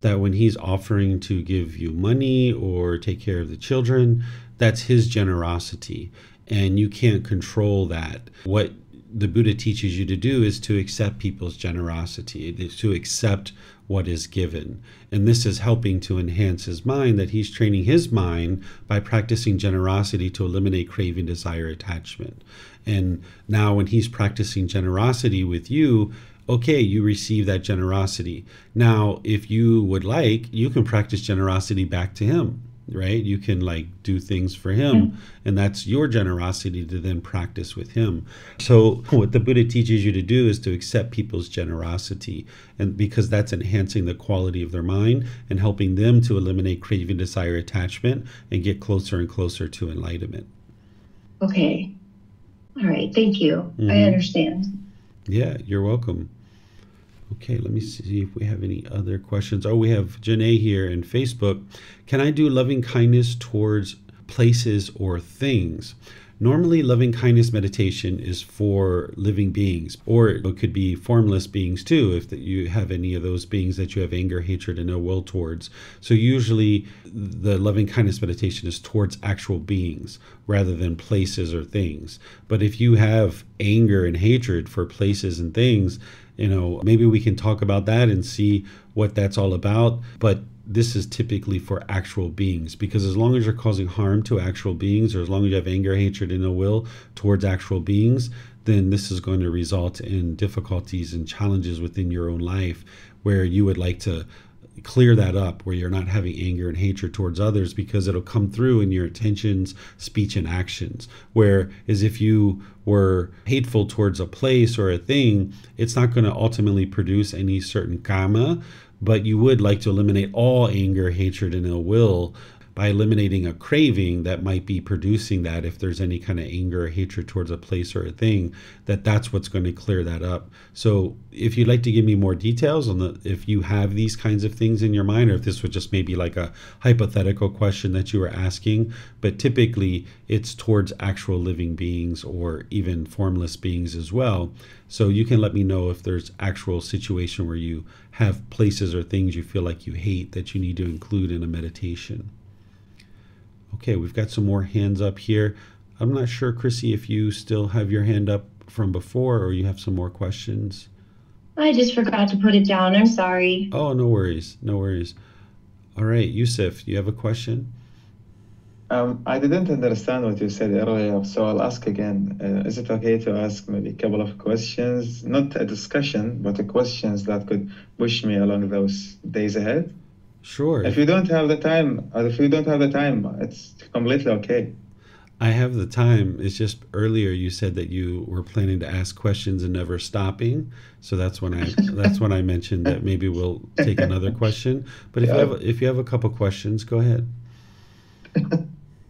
that when he's offering to give you money or take care of the children, that's his generosity, and you can't control that. What the Buddha teaches you to do is to accept people's generosity, to accept what is given. And this is helping to enhance his mind, that he's training his mind by practicing generosity to eliminate craving, desire, attachment. And now when he's practicing generosity with you, okay, you receive that generosity. Now, if you would like, you can practice generosity back to him, right? You can like do things for him, and that's your generosity to then practice with him. So what the Buddha teaches you to do is to accept people's generosity, and because that's enhancing the quality of their mind and helping them to eliminate craving, desire, attachment, and get closer and closer to enlightenment. Okay. All right. Thank you. I understand. Yeah, you're welcome. Okay, let me see if we have any other questions. Oh, we have Janae here in Facebook. Can I do loving kindness towards places or things? Normally, loving kindness meditation is for living beings, or it could be formless beings too, if you have any of those beings that you have anger, hatred, and ill will towards. So usually the loving kindness meditation is towards actual beings rather than places or things. But if you have anger and hatred for places and things, you know, maybe we can talk about that and see what that's all about. But this is typically for actual beings, because as long as you're causing harm to actual beings, or as long as you have anger, hatred, and ill will towards actual beings, then this is going to result in difficulties and challenges within your own life, where you would like to clear that up, where you're not having anger and hatred towards others, because it'll come through in your intentions, speech, and actions. Whereas if you were hateful towards a place or a thing, it's not going to ultimately produce any certain karma. But you would like to eliminate all anger, hatred, and ill will by eliminating a craving that might be producing that. If there's any kind of anger or hatred towards a place or a thing, that's what's going to clear that up. So if you'd like to give me more details on if you have these kinds of things in your mind, or if this was just maybe like a hypothetical question that you were asking, but typically it's towards actual living beings or even formless beings as well. So you can let me know if there's actual situation where you have places or things you feel like you hate that you need to include in a meditation. Okay, we've got some more hands up here. I'm not sure, Chrissy, if you still have your hand up from before, or you have some more questions. I just forgot to put it down. I'm sorry. Oh, no worries. No worries. All right, Yusuf, you have a question? I didn't understand what you said earlier, so I'll ask again. Is it okay to ask maybe a couple of questions? Not a discussion, but the questions that could push me along those days ahead? Sure. If you don't have the time, it's completely okay. I have the time. It's just earlier you said that you were planning to ask questions and never stopping. So that's when I mentioned that maybe we'll take another question. But if you have a couple questions, go ahead.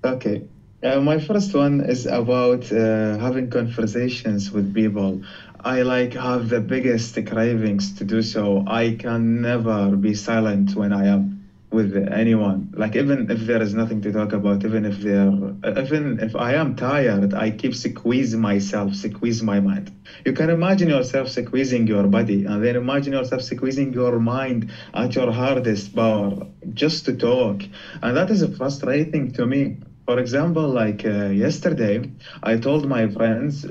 Okay. My first one is about having conversations with people. I have the biggest cravings to do so. I can never be silent when I am with anyone. Like, even if there is nothing to talk about, even if I am tired, I keep squeeze my mind. You can imagine yourself squeezing your body, and then imagine yourself squeezing your mind at your hardest power just to talk. And that is frustrating to me. For example, like yesterday, I told my friends,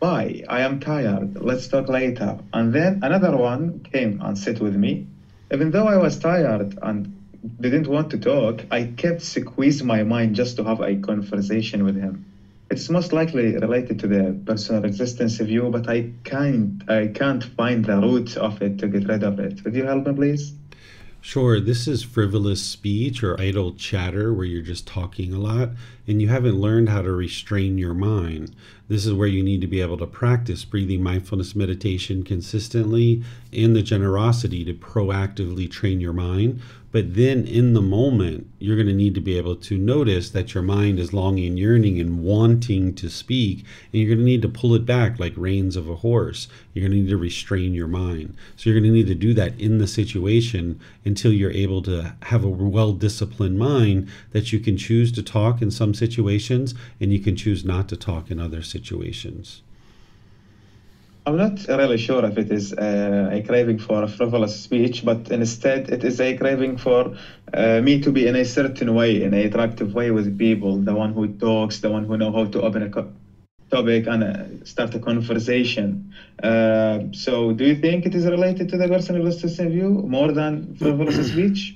bye, I am tired, let's talk later. And then another one came and sat with me. Even though I was tired and didn't want to talk, I kept squeezing my mind just to have a conversation with him. It's most likely related to the personal existence view, but I can't find the root of it to get rid of it. Would you help me, please? Sure. This is frivolous speech or idle chatter where you're just talking a lot and you haven't learned how to restrain your mind. This is where you need to be able to practice breathing mindfulness meditation consistently and the generosity to proactively train your mind. But then in the moment, you're going to need to be able to notice that your mind is longing and yearning and wanting to speak. And you're going to need to pull it back like reins of a horse. You're going to need to restrain your mind. So you're going to need to do that in the situation until you're able to have a well-disciplined mind that you can choose to talk in some situations and you can choose not to talk in other situations. I'm not really sure if it is a craving for a frivolous speech, but instead it is a craving for me to be in a certain way, in an attractive way with people, the one who talks, the one who knows how to open a topic and start a conversation. So do you think it is related to the personalist view more than frivolous speech?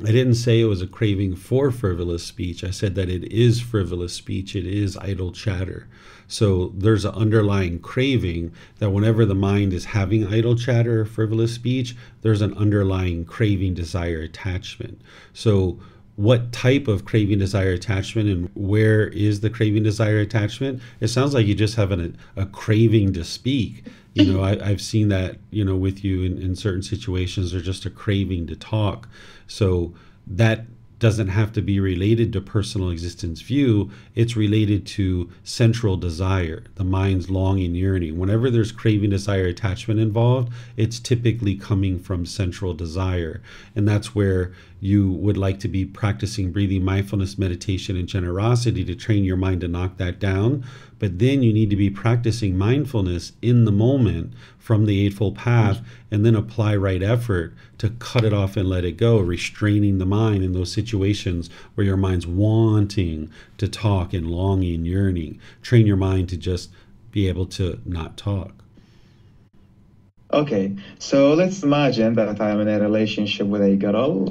I didn't say it was a craving for frivolous speech. I said that it is frivolous speech. It is idle chatter. So there's an underlying craving that whenever the mind is having idle chatter or frivolous speech, there's an underlying craving, desire, attachment. So what type of craving, desire, attachment, and where is the craving, desire, attachment? It sounds like you just have a craving to speak. You know, I've seen that, you know, with you in certain situations, or just a craving to talk. So that doesn't have to be related to personal existence view. It's related to central desire, the mind's longing, yearning. Whenever there's craving, desire, attachment involved, it's typically coming from central desire. And that's where you would like to be practicing breathing, mindfulness, meditation, and generosity to train your mind to knock that down. But then you need to be practicing mindfulness in the moment from the Eightfold Path, and then apply right effort to cut it off and let it go, restraining the mind in those situations where your mind's wanting to talk and longing and yearning. Train your mind to just be able to not talk. Okay, so let's imagine that I'm in a relationship with a girl.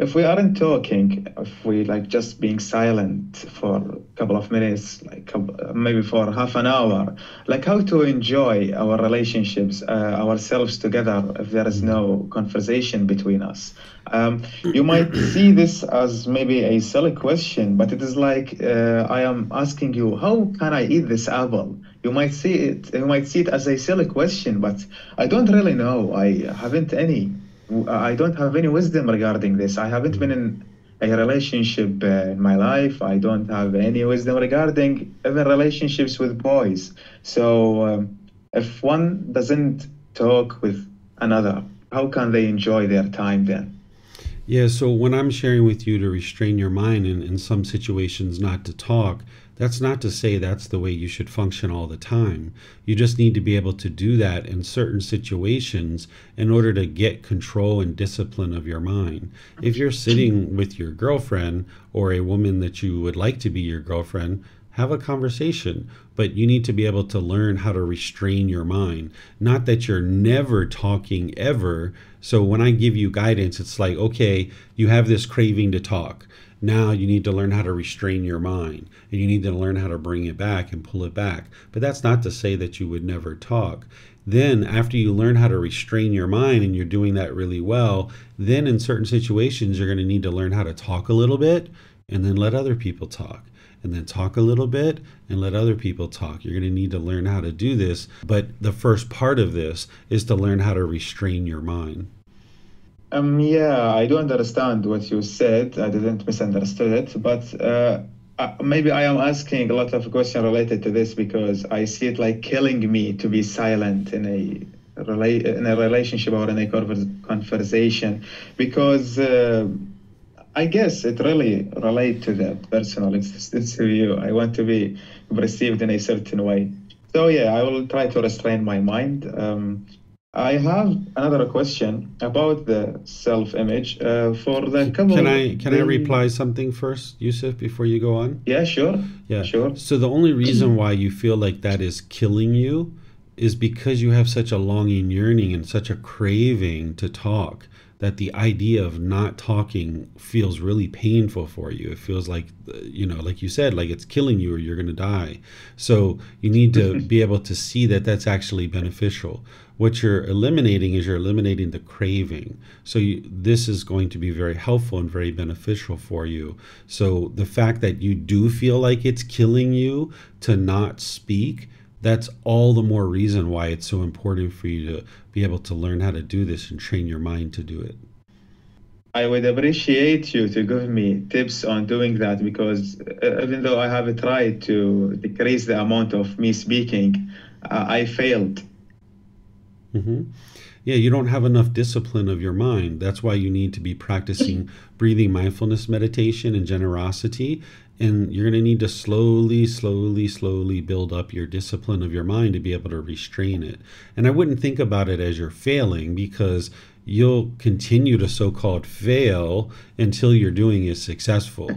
If we aren't talking, if we like just being silent for a couple of minutes, like maybe for half an hour, like how to enjoy our relationships, ourselves together if there is no conversation between us. You might see this as maybe a silly question, but it is like I am asking you, how can I eat this apple? You might see it as a silly question, but I don't really know. I don't have any wisdom regarding this. I haven't been in a relationship in my life. I don't have any wisdom regarding even relationships with boys. So if one doesn't talk with another, how can they enjoy their time then? Yeah, so when I'm sharing with you to restrain your mind and in some situations not to talk, that's not to say that's the way you should function all the time. You just need to be able to do that in certain situations in order to get control and discipline of your mind. If you're sitting with your girlfriend or a woman that you would like to be your girlfriend, have a conversation, but you need to be able to learn how to restrain your mind. Not that you're never talking ever. So when I give you guidance, it's like, okay, you have this craving to talk. Now you need to learn how to restrain your mind, and you need to learn how to bring it back and pull it back. But that's not to say that you would never talk. Then after you learn how to restrain your mind and you're doing that really well, then in certain situations, you're going to need to learn how to talk a little bit and then let other people talk, and then talk a little bit and let other people talk. You're going to need to learn how to do this. But the first part of this is to learn how to restrain your mind. Yeah, I do understand what you said. I didn't misunderstand it, but maybe I am asking a lot of questions related to this because I see it like killing me to be silent in a in a relationship or in a conversation, because I guess it really relates to the personal existence of you. I want to be perceived in a certain way. So yeah, I will try to restrain my mind. I have another question about the self-image for the couple. Can I reply something first, Yusuf, before you go on? Yeah, sure. Yeah, sure. So the only reason why you feel like that is killing you is because you have such a longing, yearning, and such a craving to talk that the idea of not talking feels really painful for you. It feels like, you know, like you said, like it's killing you or you're going to die. So you need to be able to see that that's actually beneficial. What you're eliminating is you're eliminating the craving. So this is going to be very helpful and very beneficial for you. So the fact that you do feel like it's killing you to not speak, that's all the more reason why it's so important for you to be able to learn how to do this and train your mind to do it. I would appreciate you to give me tips on doing that, because even though I have tried to decrease the amount of me speaking, I failed. Mm-hmm. Yeah, you don't have enough discipline of your mind. That's why you need to be practicing breathing, mindfulness meditation, and generosity. And you're going to need to slowly, slowly, slowly build up your discipline of your mind to be able to restrain it. And I wouldn't think about it as you're failing, because you'll continue to so-called fail until you're doing it successful.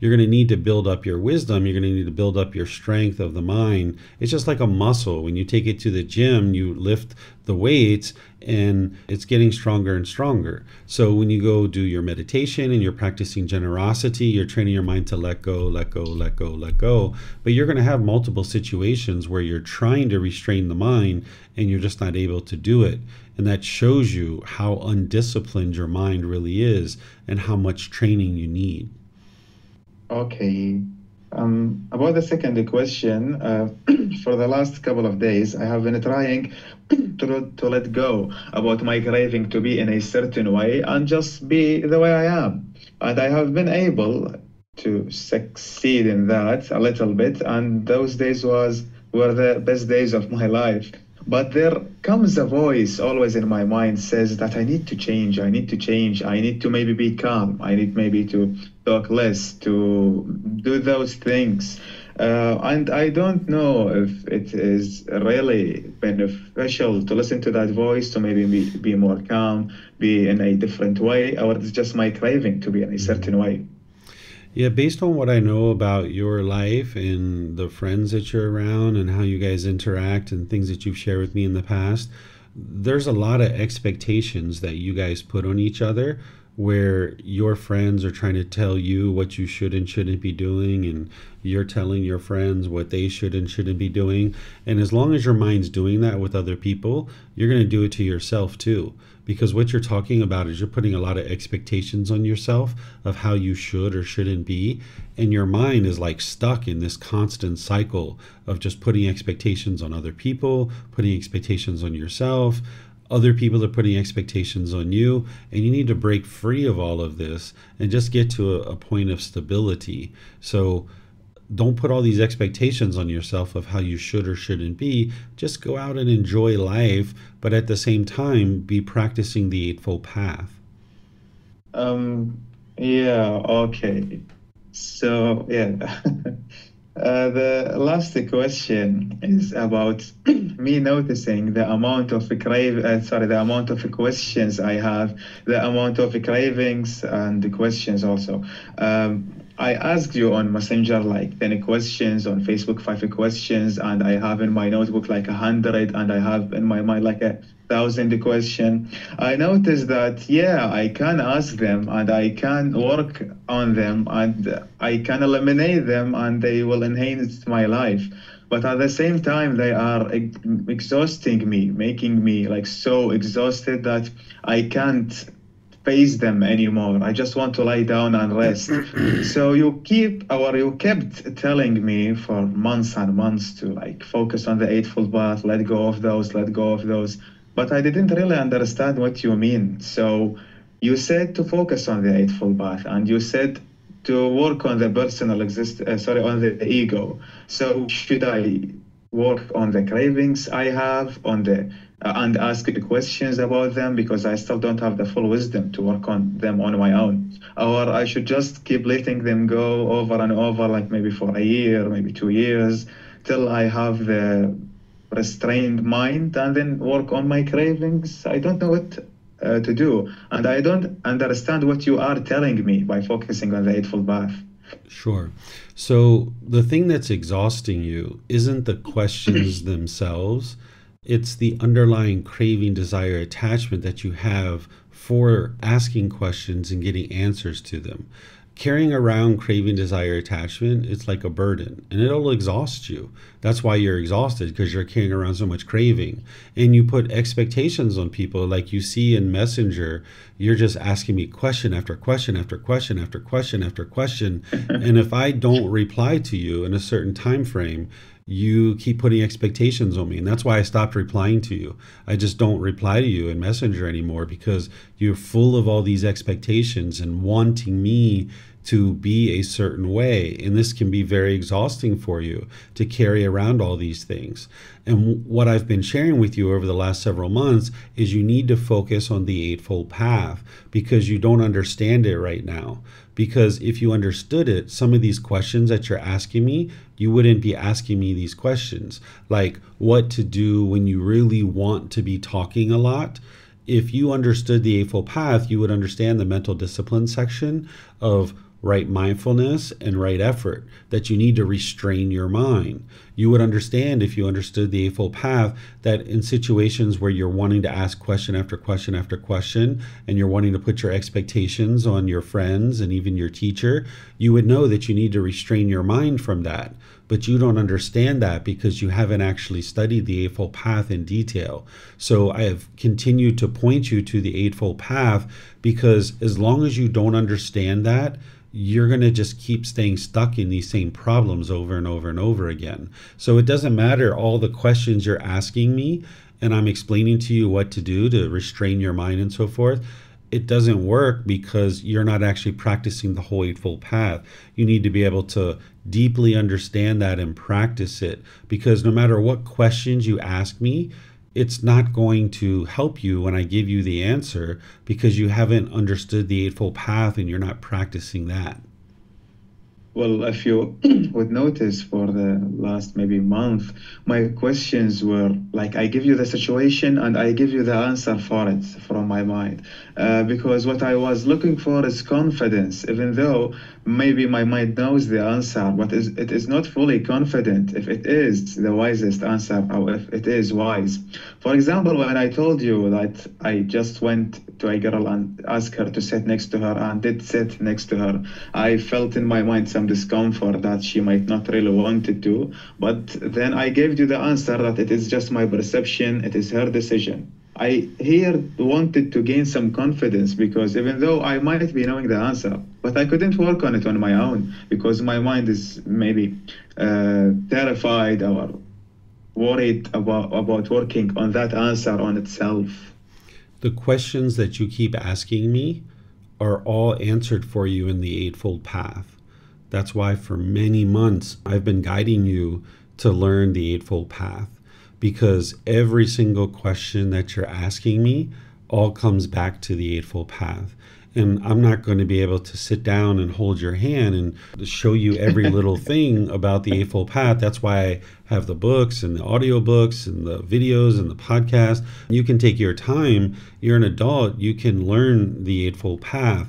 You're going to need to build up your wisdom. You're going to need to build up your strength of the mind. It's just like a muscle. When you take it to the gym, you lift the weights and it's getting stronger and stronger. So when you go do your meditation and you're practicing generosity, you're training your mind to let go, let go, let go, let go. But you're going to have multiple situations where you're trying to restrain the mind and you're just not able to do it. And that shows you how undisciplined your mind really is and how much training you need. Okay. About the second question, for the last couple of days, I have been trying to let go about my craving to be in a certain way and just be the way I am. And I have been able to succeed in that a little bit. And those days were the best days of my life. But there comes a voice always in my mind says that I need to change, I need to change, I need to maybe be calm, I need maybe to talk less, to do those things. And I don't know if it is really beneficial to listen to that voice, to maybe be more calm, be in a different way, or it's just my craving to be in a certain way. Yeah, based on what I know about your life and the friends that you're around and how you guys interact and things that you've shared with me in the past, there's a lot of expectations that you guys put on each other, where your friends are trying to tell you what you should and shouldn't be doing, and you're telling your friends what they should and shouldn't be doing. And as long as your mind's doing that with other people, you're going to do it to yourself too. Because what you're talking about is you're putting a lot of expectations on yourself of how you should or shouldn't be. And your mind is like stuck in this constant cycle of just putting expectations on other people, putting expectations on yourself. Other people are putting expectations on you, and you need to break free of all of this and just get to a point of stability. So don't put all these expectations on yourself of how you should or shouldn't be. Just go out and enjoy life, but at the same time, be practicing the Eightfold Path. Yeah, okay. So, yeah. The last question is about me noticing the amount of questions I have, the amount of cravings and the questions also. I asked you on Messenger like 10 questions, on Facebook 5 questions, and I have in my notebook like 100, and I have in my mind like 1,000 questions. I noticed that, yeah, I can ask them and I can work on them and I can eliminate them and they will enhance my life. But at the same time, they are exhausting me, making me like so exhausted that I can't face them anymore. I just want to lie down and rest. So you kept telling me for months and months to like focus on the Eightfold Path, let go of those, let go of those. But I didn't really understand what you mean. So you said to focus on the Eightfold Path, and you said to work on the ego. So should I work on the cravings I have on the and ask the questions about them, because I still don't have the full wisdom to work on them on my own. Or I should just keep letting them go over and over, like maybe for a year, maybe 2 years, till I have the restrained mind, and then work on my cravings. I don't know what to do, and I don't understand what you are telling me by focusing on the Eightfold Path. Sure. So the thing that's exhausting you isn't the questions themselves, it's the underlying craving, desire, attachment that you have for asking questions and getting answers to them. Carrying around craving, desire, attachment, it's like a burden, and it'll exhaust you. That's why you're exhausted, because you're carrying around so much craving. And you put expectations on people, like you see in Messenger, you're just asking me question after question after question after question after question. And if I don't reply to you in a certain time frame, you keep putting expectations on me. And that's why I stopped replying to you. I just don't reply to you in Messenger anymore, because you're full of all these expectations and wanting me to be a certain way. And this can be very exhausting for you to carry around all these things. And what I've been sharing with you over the last several months is you need to focus on the Eightfold Path, because you don't understand it right now. Because if you understood it, some of these questions that you're asking me, you wouldn't be asking me these questions, like what to do when you really want to be talking a lot. If you understood the Eightfold Path, you would understand the mental discipline section of right mindfulness and right effort, that you need to restrain your mind. You would understand, if you understood the Eightfold Path, that in situations where you're wanting to ask question after question after question, and you're wanting to put your expectations on your friends and even your teacher, you would know that you need to restrain your mind from that. But you don't understand that because you haven't actually studied the Eightfold Path in detail. So I have continued to point you to the Eightfold Path, because as long as you don't understand that, you're going to just keep staying stuck in these same problems over and over and over again. So it doesn't matter all the questions you're asking me, and I'm explaining to you what to do to restrain your mind and so forth. It doesn't work, because you're not actually practicing the whole Eightfold Path. You need to be able to deeply understand that and practice it, because no matter what questions you ask me, it's not going to help you when I give you the answer, because you haven't understood the Eightfold Path and you're not practicing that. Well, if you would notice, for the last maybe month, my questions were like, I give you the situation and I give you the answer for it from my mind. Because what I was looking for is confidence, even though maybe my mind knows the answer, but it is not fully confident if it is the wisest answer or if it is wise. For example, when I told you that I just went to a girl and asked her to sit next to her and did sit next to her, I felt in my mind some discomfort that she might not really want it to, but then I gave you the answer that it is just my perception, it is her decision. I here wanted to gain some confidence, because even though I might be knowing the answer, but I couldn't work on it on my own, because my mind is maybe terrified or worried about working on that answer on itself. The questions that you keep asking me are all answered for you in the Eightfold Path. That's why for many months I've been guiding you to learn the Eightfold Path, because every single question that you're asking me all comes back to the Eightfold Path. And I'm not going to be able to sit down and hold your hand and show you every little thing about the Eightfold Path. That's why I have the books and the audiobooks and the videos and the podcast. You can take your time. You're an adult. You can learn the Eightfold Path.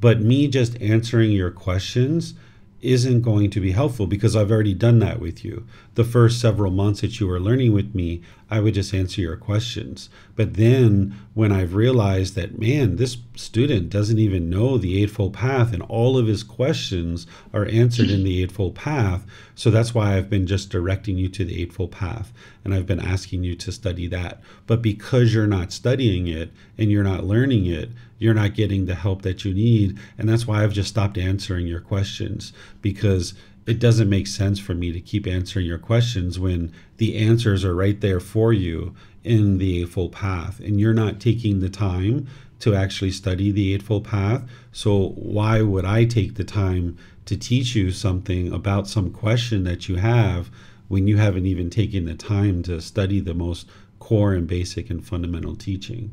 But me just answering your questions isn't going to be helpful, because I've already done that with you. The first several months that you were learning with me, I would just answer your questions. But then when I've realized that, man, this student doesn't even know the Eightfold Path and all of his questions are answered in the Eightfold Path. So that's why I've been just directing you to the Eightfold Path, and I've been asking you to study that. But because you're not studying it and you're not learning it, you're not getting the help that you need. And that's why I've just stopped answering your questions, because it doesn't make sense for me to keep answering your questions when the answers are right there for you in the Eightfold Path, and you're not taking the time to actually study the Eightfold Path. So why would I take the time to teach you something about some question that you have when you haven't even taken the time to study the most core and basic and fundamental teaching.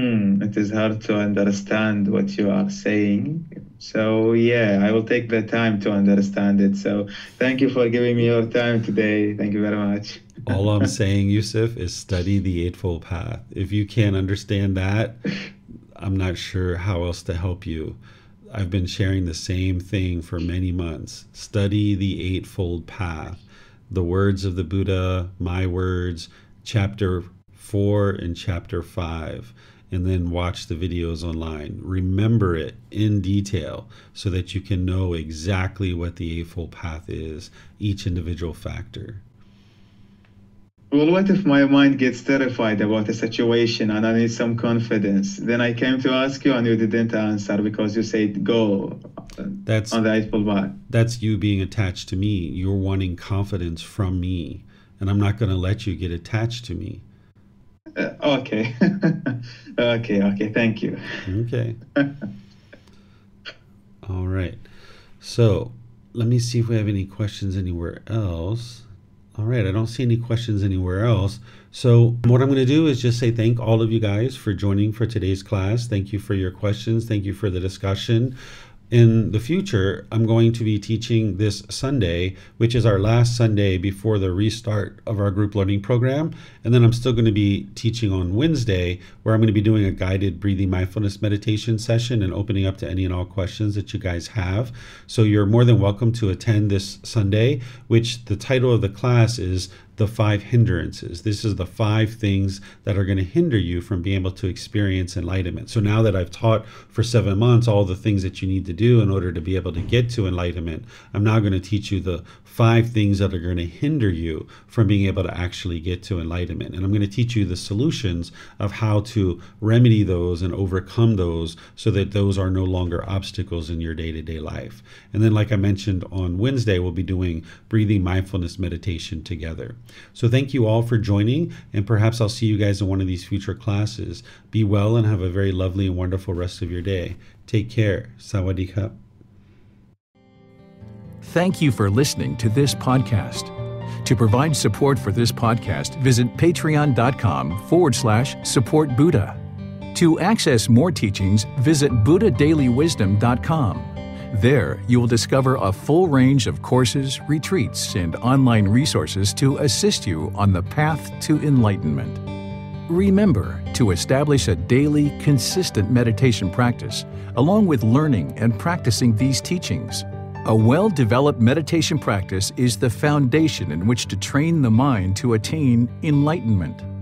It is hard to understand what you are saying. So yeah, I will take the time to understand it. So thank you for giving me your time today. Thank you very much. All I'm saying, Yusuf, is study the Eightfold Path. If you can't understand that, I'm not sure how else to help you. I've been sharing the same thing for many months. Study the Eightfold Path. The words of the Buddha, my words, chapter 4 and chapter 5. And then watch the videos online. Remember it in detail so that you can know exactly what the Eightfold Path is, each individual factor. Well, what if my mind gets terrified about a situation and I need some confidence? Then I came to ask you and you didn't answer because you said go on the Eightfold Path. That's you being attached to me. You're wanting confidence from me, and I'm not going to let you get attached to me. Okay. okay, thank you. Okay. All right. So let me see if we have any questions anywhere else. All right, I don't see any questions anywhere else. So what I'm going to do is just say thank all of you guys for joining for today's class. Thank you for your questions. Thank you for the discussion. In the future, I'm going to be teaching this Sunday, which is our last Sunday before the restart of our group learning program. And then I'm still going to be teaching on Wednesday, where I'm going to be doing a guided breathing mindfulness meditation session and opening up to any and all questions that you guys have. So you're more than welcome to attend this Sunday, which the title of the class is The 5 Hindrances. This is the 5 things that are going to hinder you from being able to experience enlightenment. So now that I've taught for 7 months all the things that you need to do in order to be able to get to enlightenment, I'm now going to teach you the 5 things that are going to hinder you from being able to actually get to enlightenment. And I'm going to teach you the solutions of how to remedy those and overcome those so that those are no longer obstacles in your day-to-day life. And then, like I mentioned, on Wednesday, we'll be doing breathing mindfulness meditation together. So thank you all for joining, and perhaps I'll see you guys in one of these future classes. Be well and have a very lovely and wonderful rest of your day. Take care. Sawadee ka. Thank you for listening to this podcast. To provide support for this podcast, visit patreon.com/supportbuddha. To access more teachings, visit buddhadailywisdom.com. There, you will discover a full range of courses, retreats, and online resources to assist you on the path to enlightenment. Remember to establish a daily, consistent meditation practice, along with learning and practicing these teachings. A well-developed meditation practice is the foundation in which to train the mind to attain enlightenment.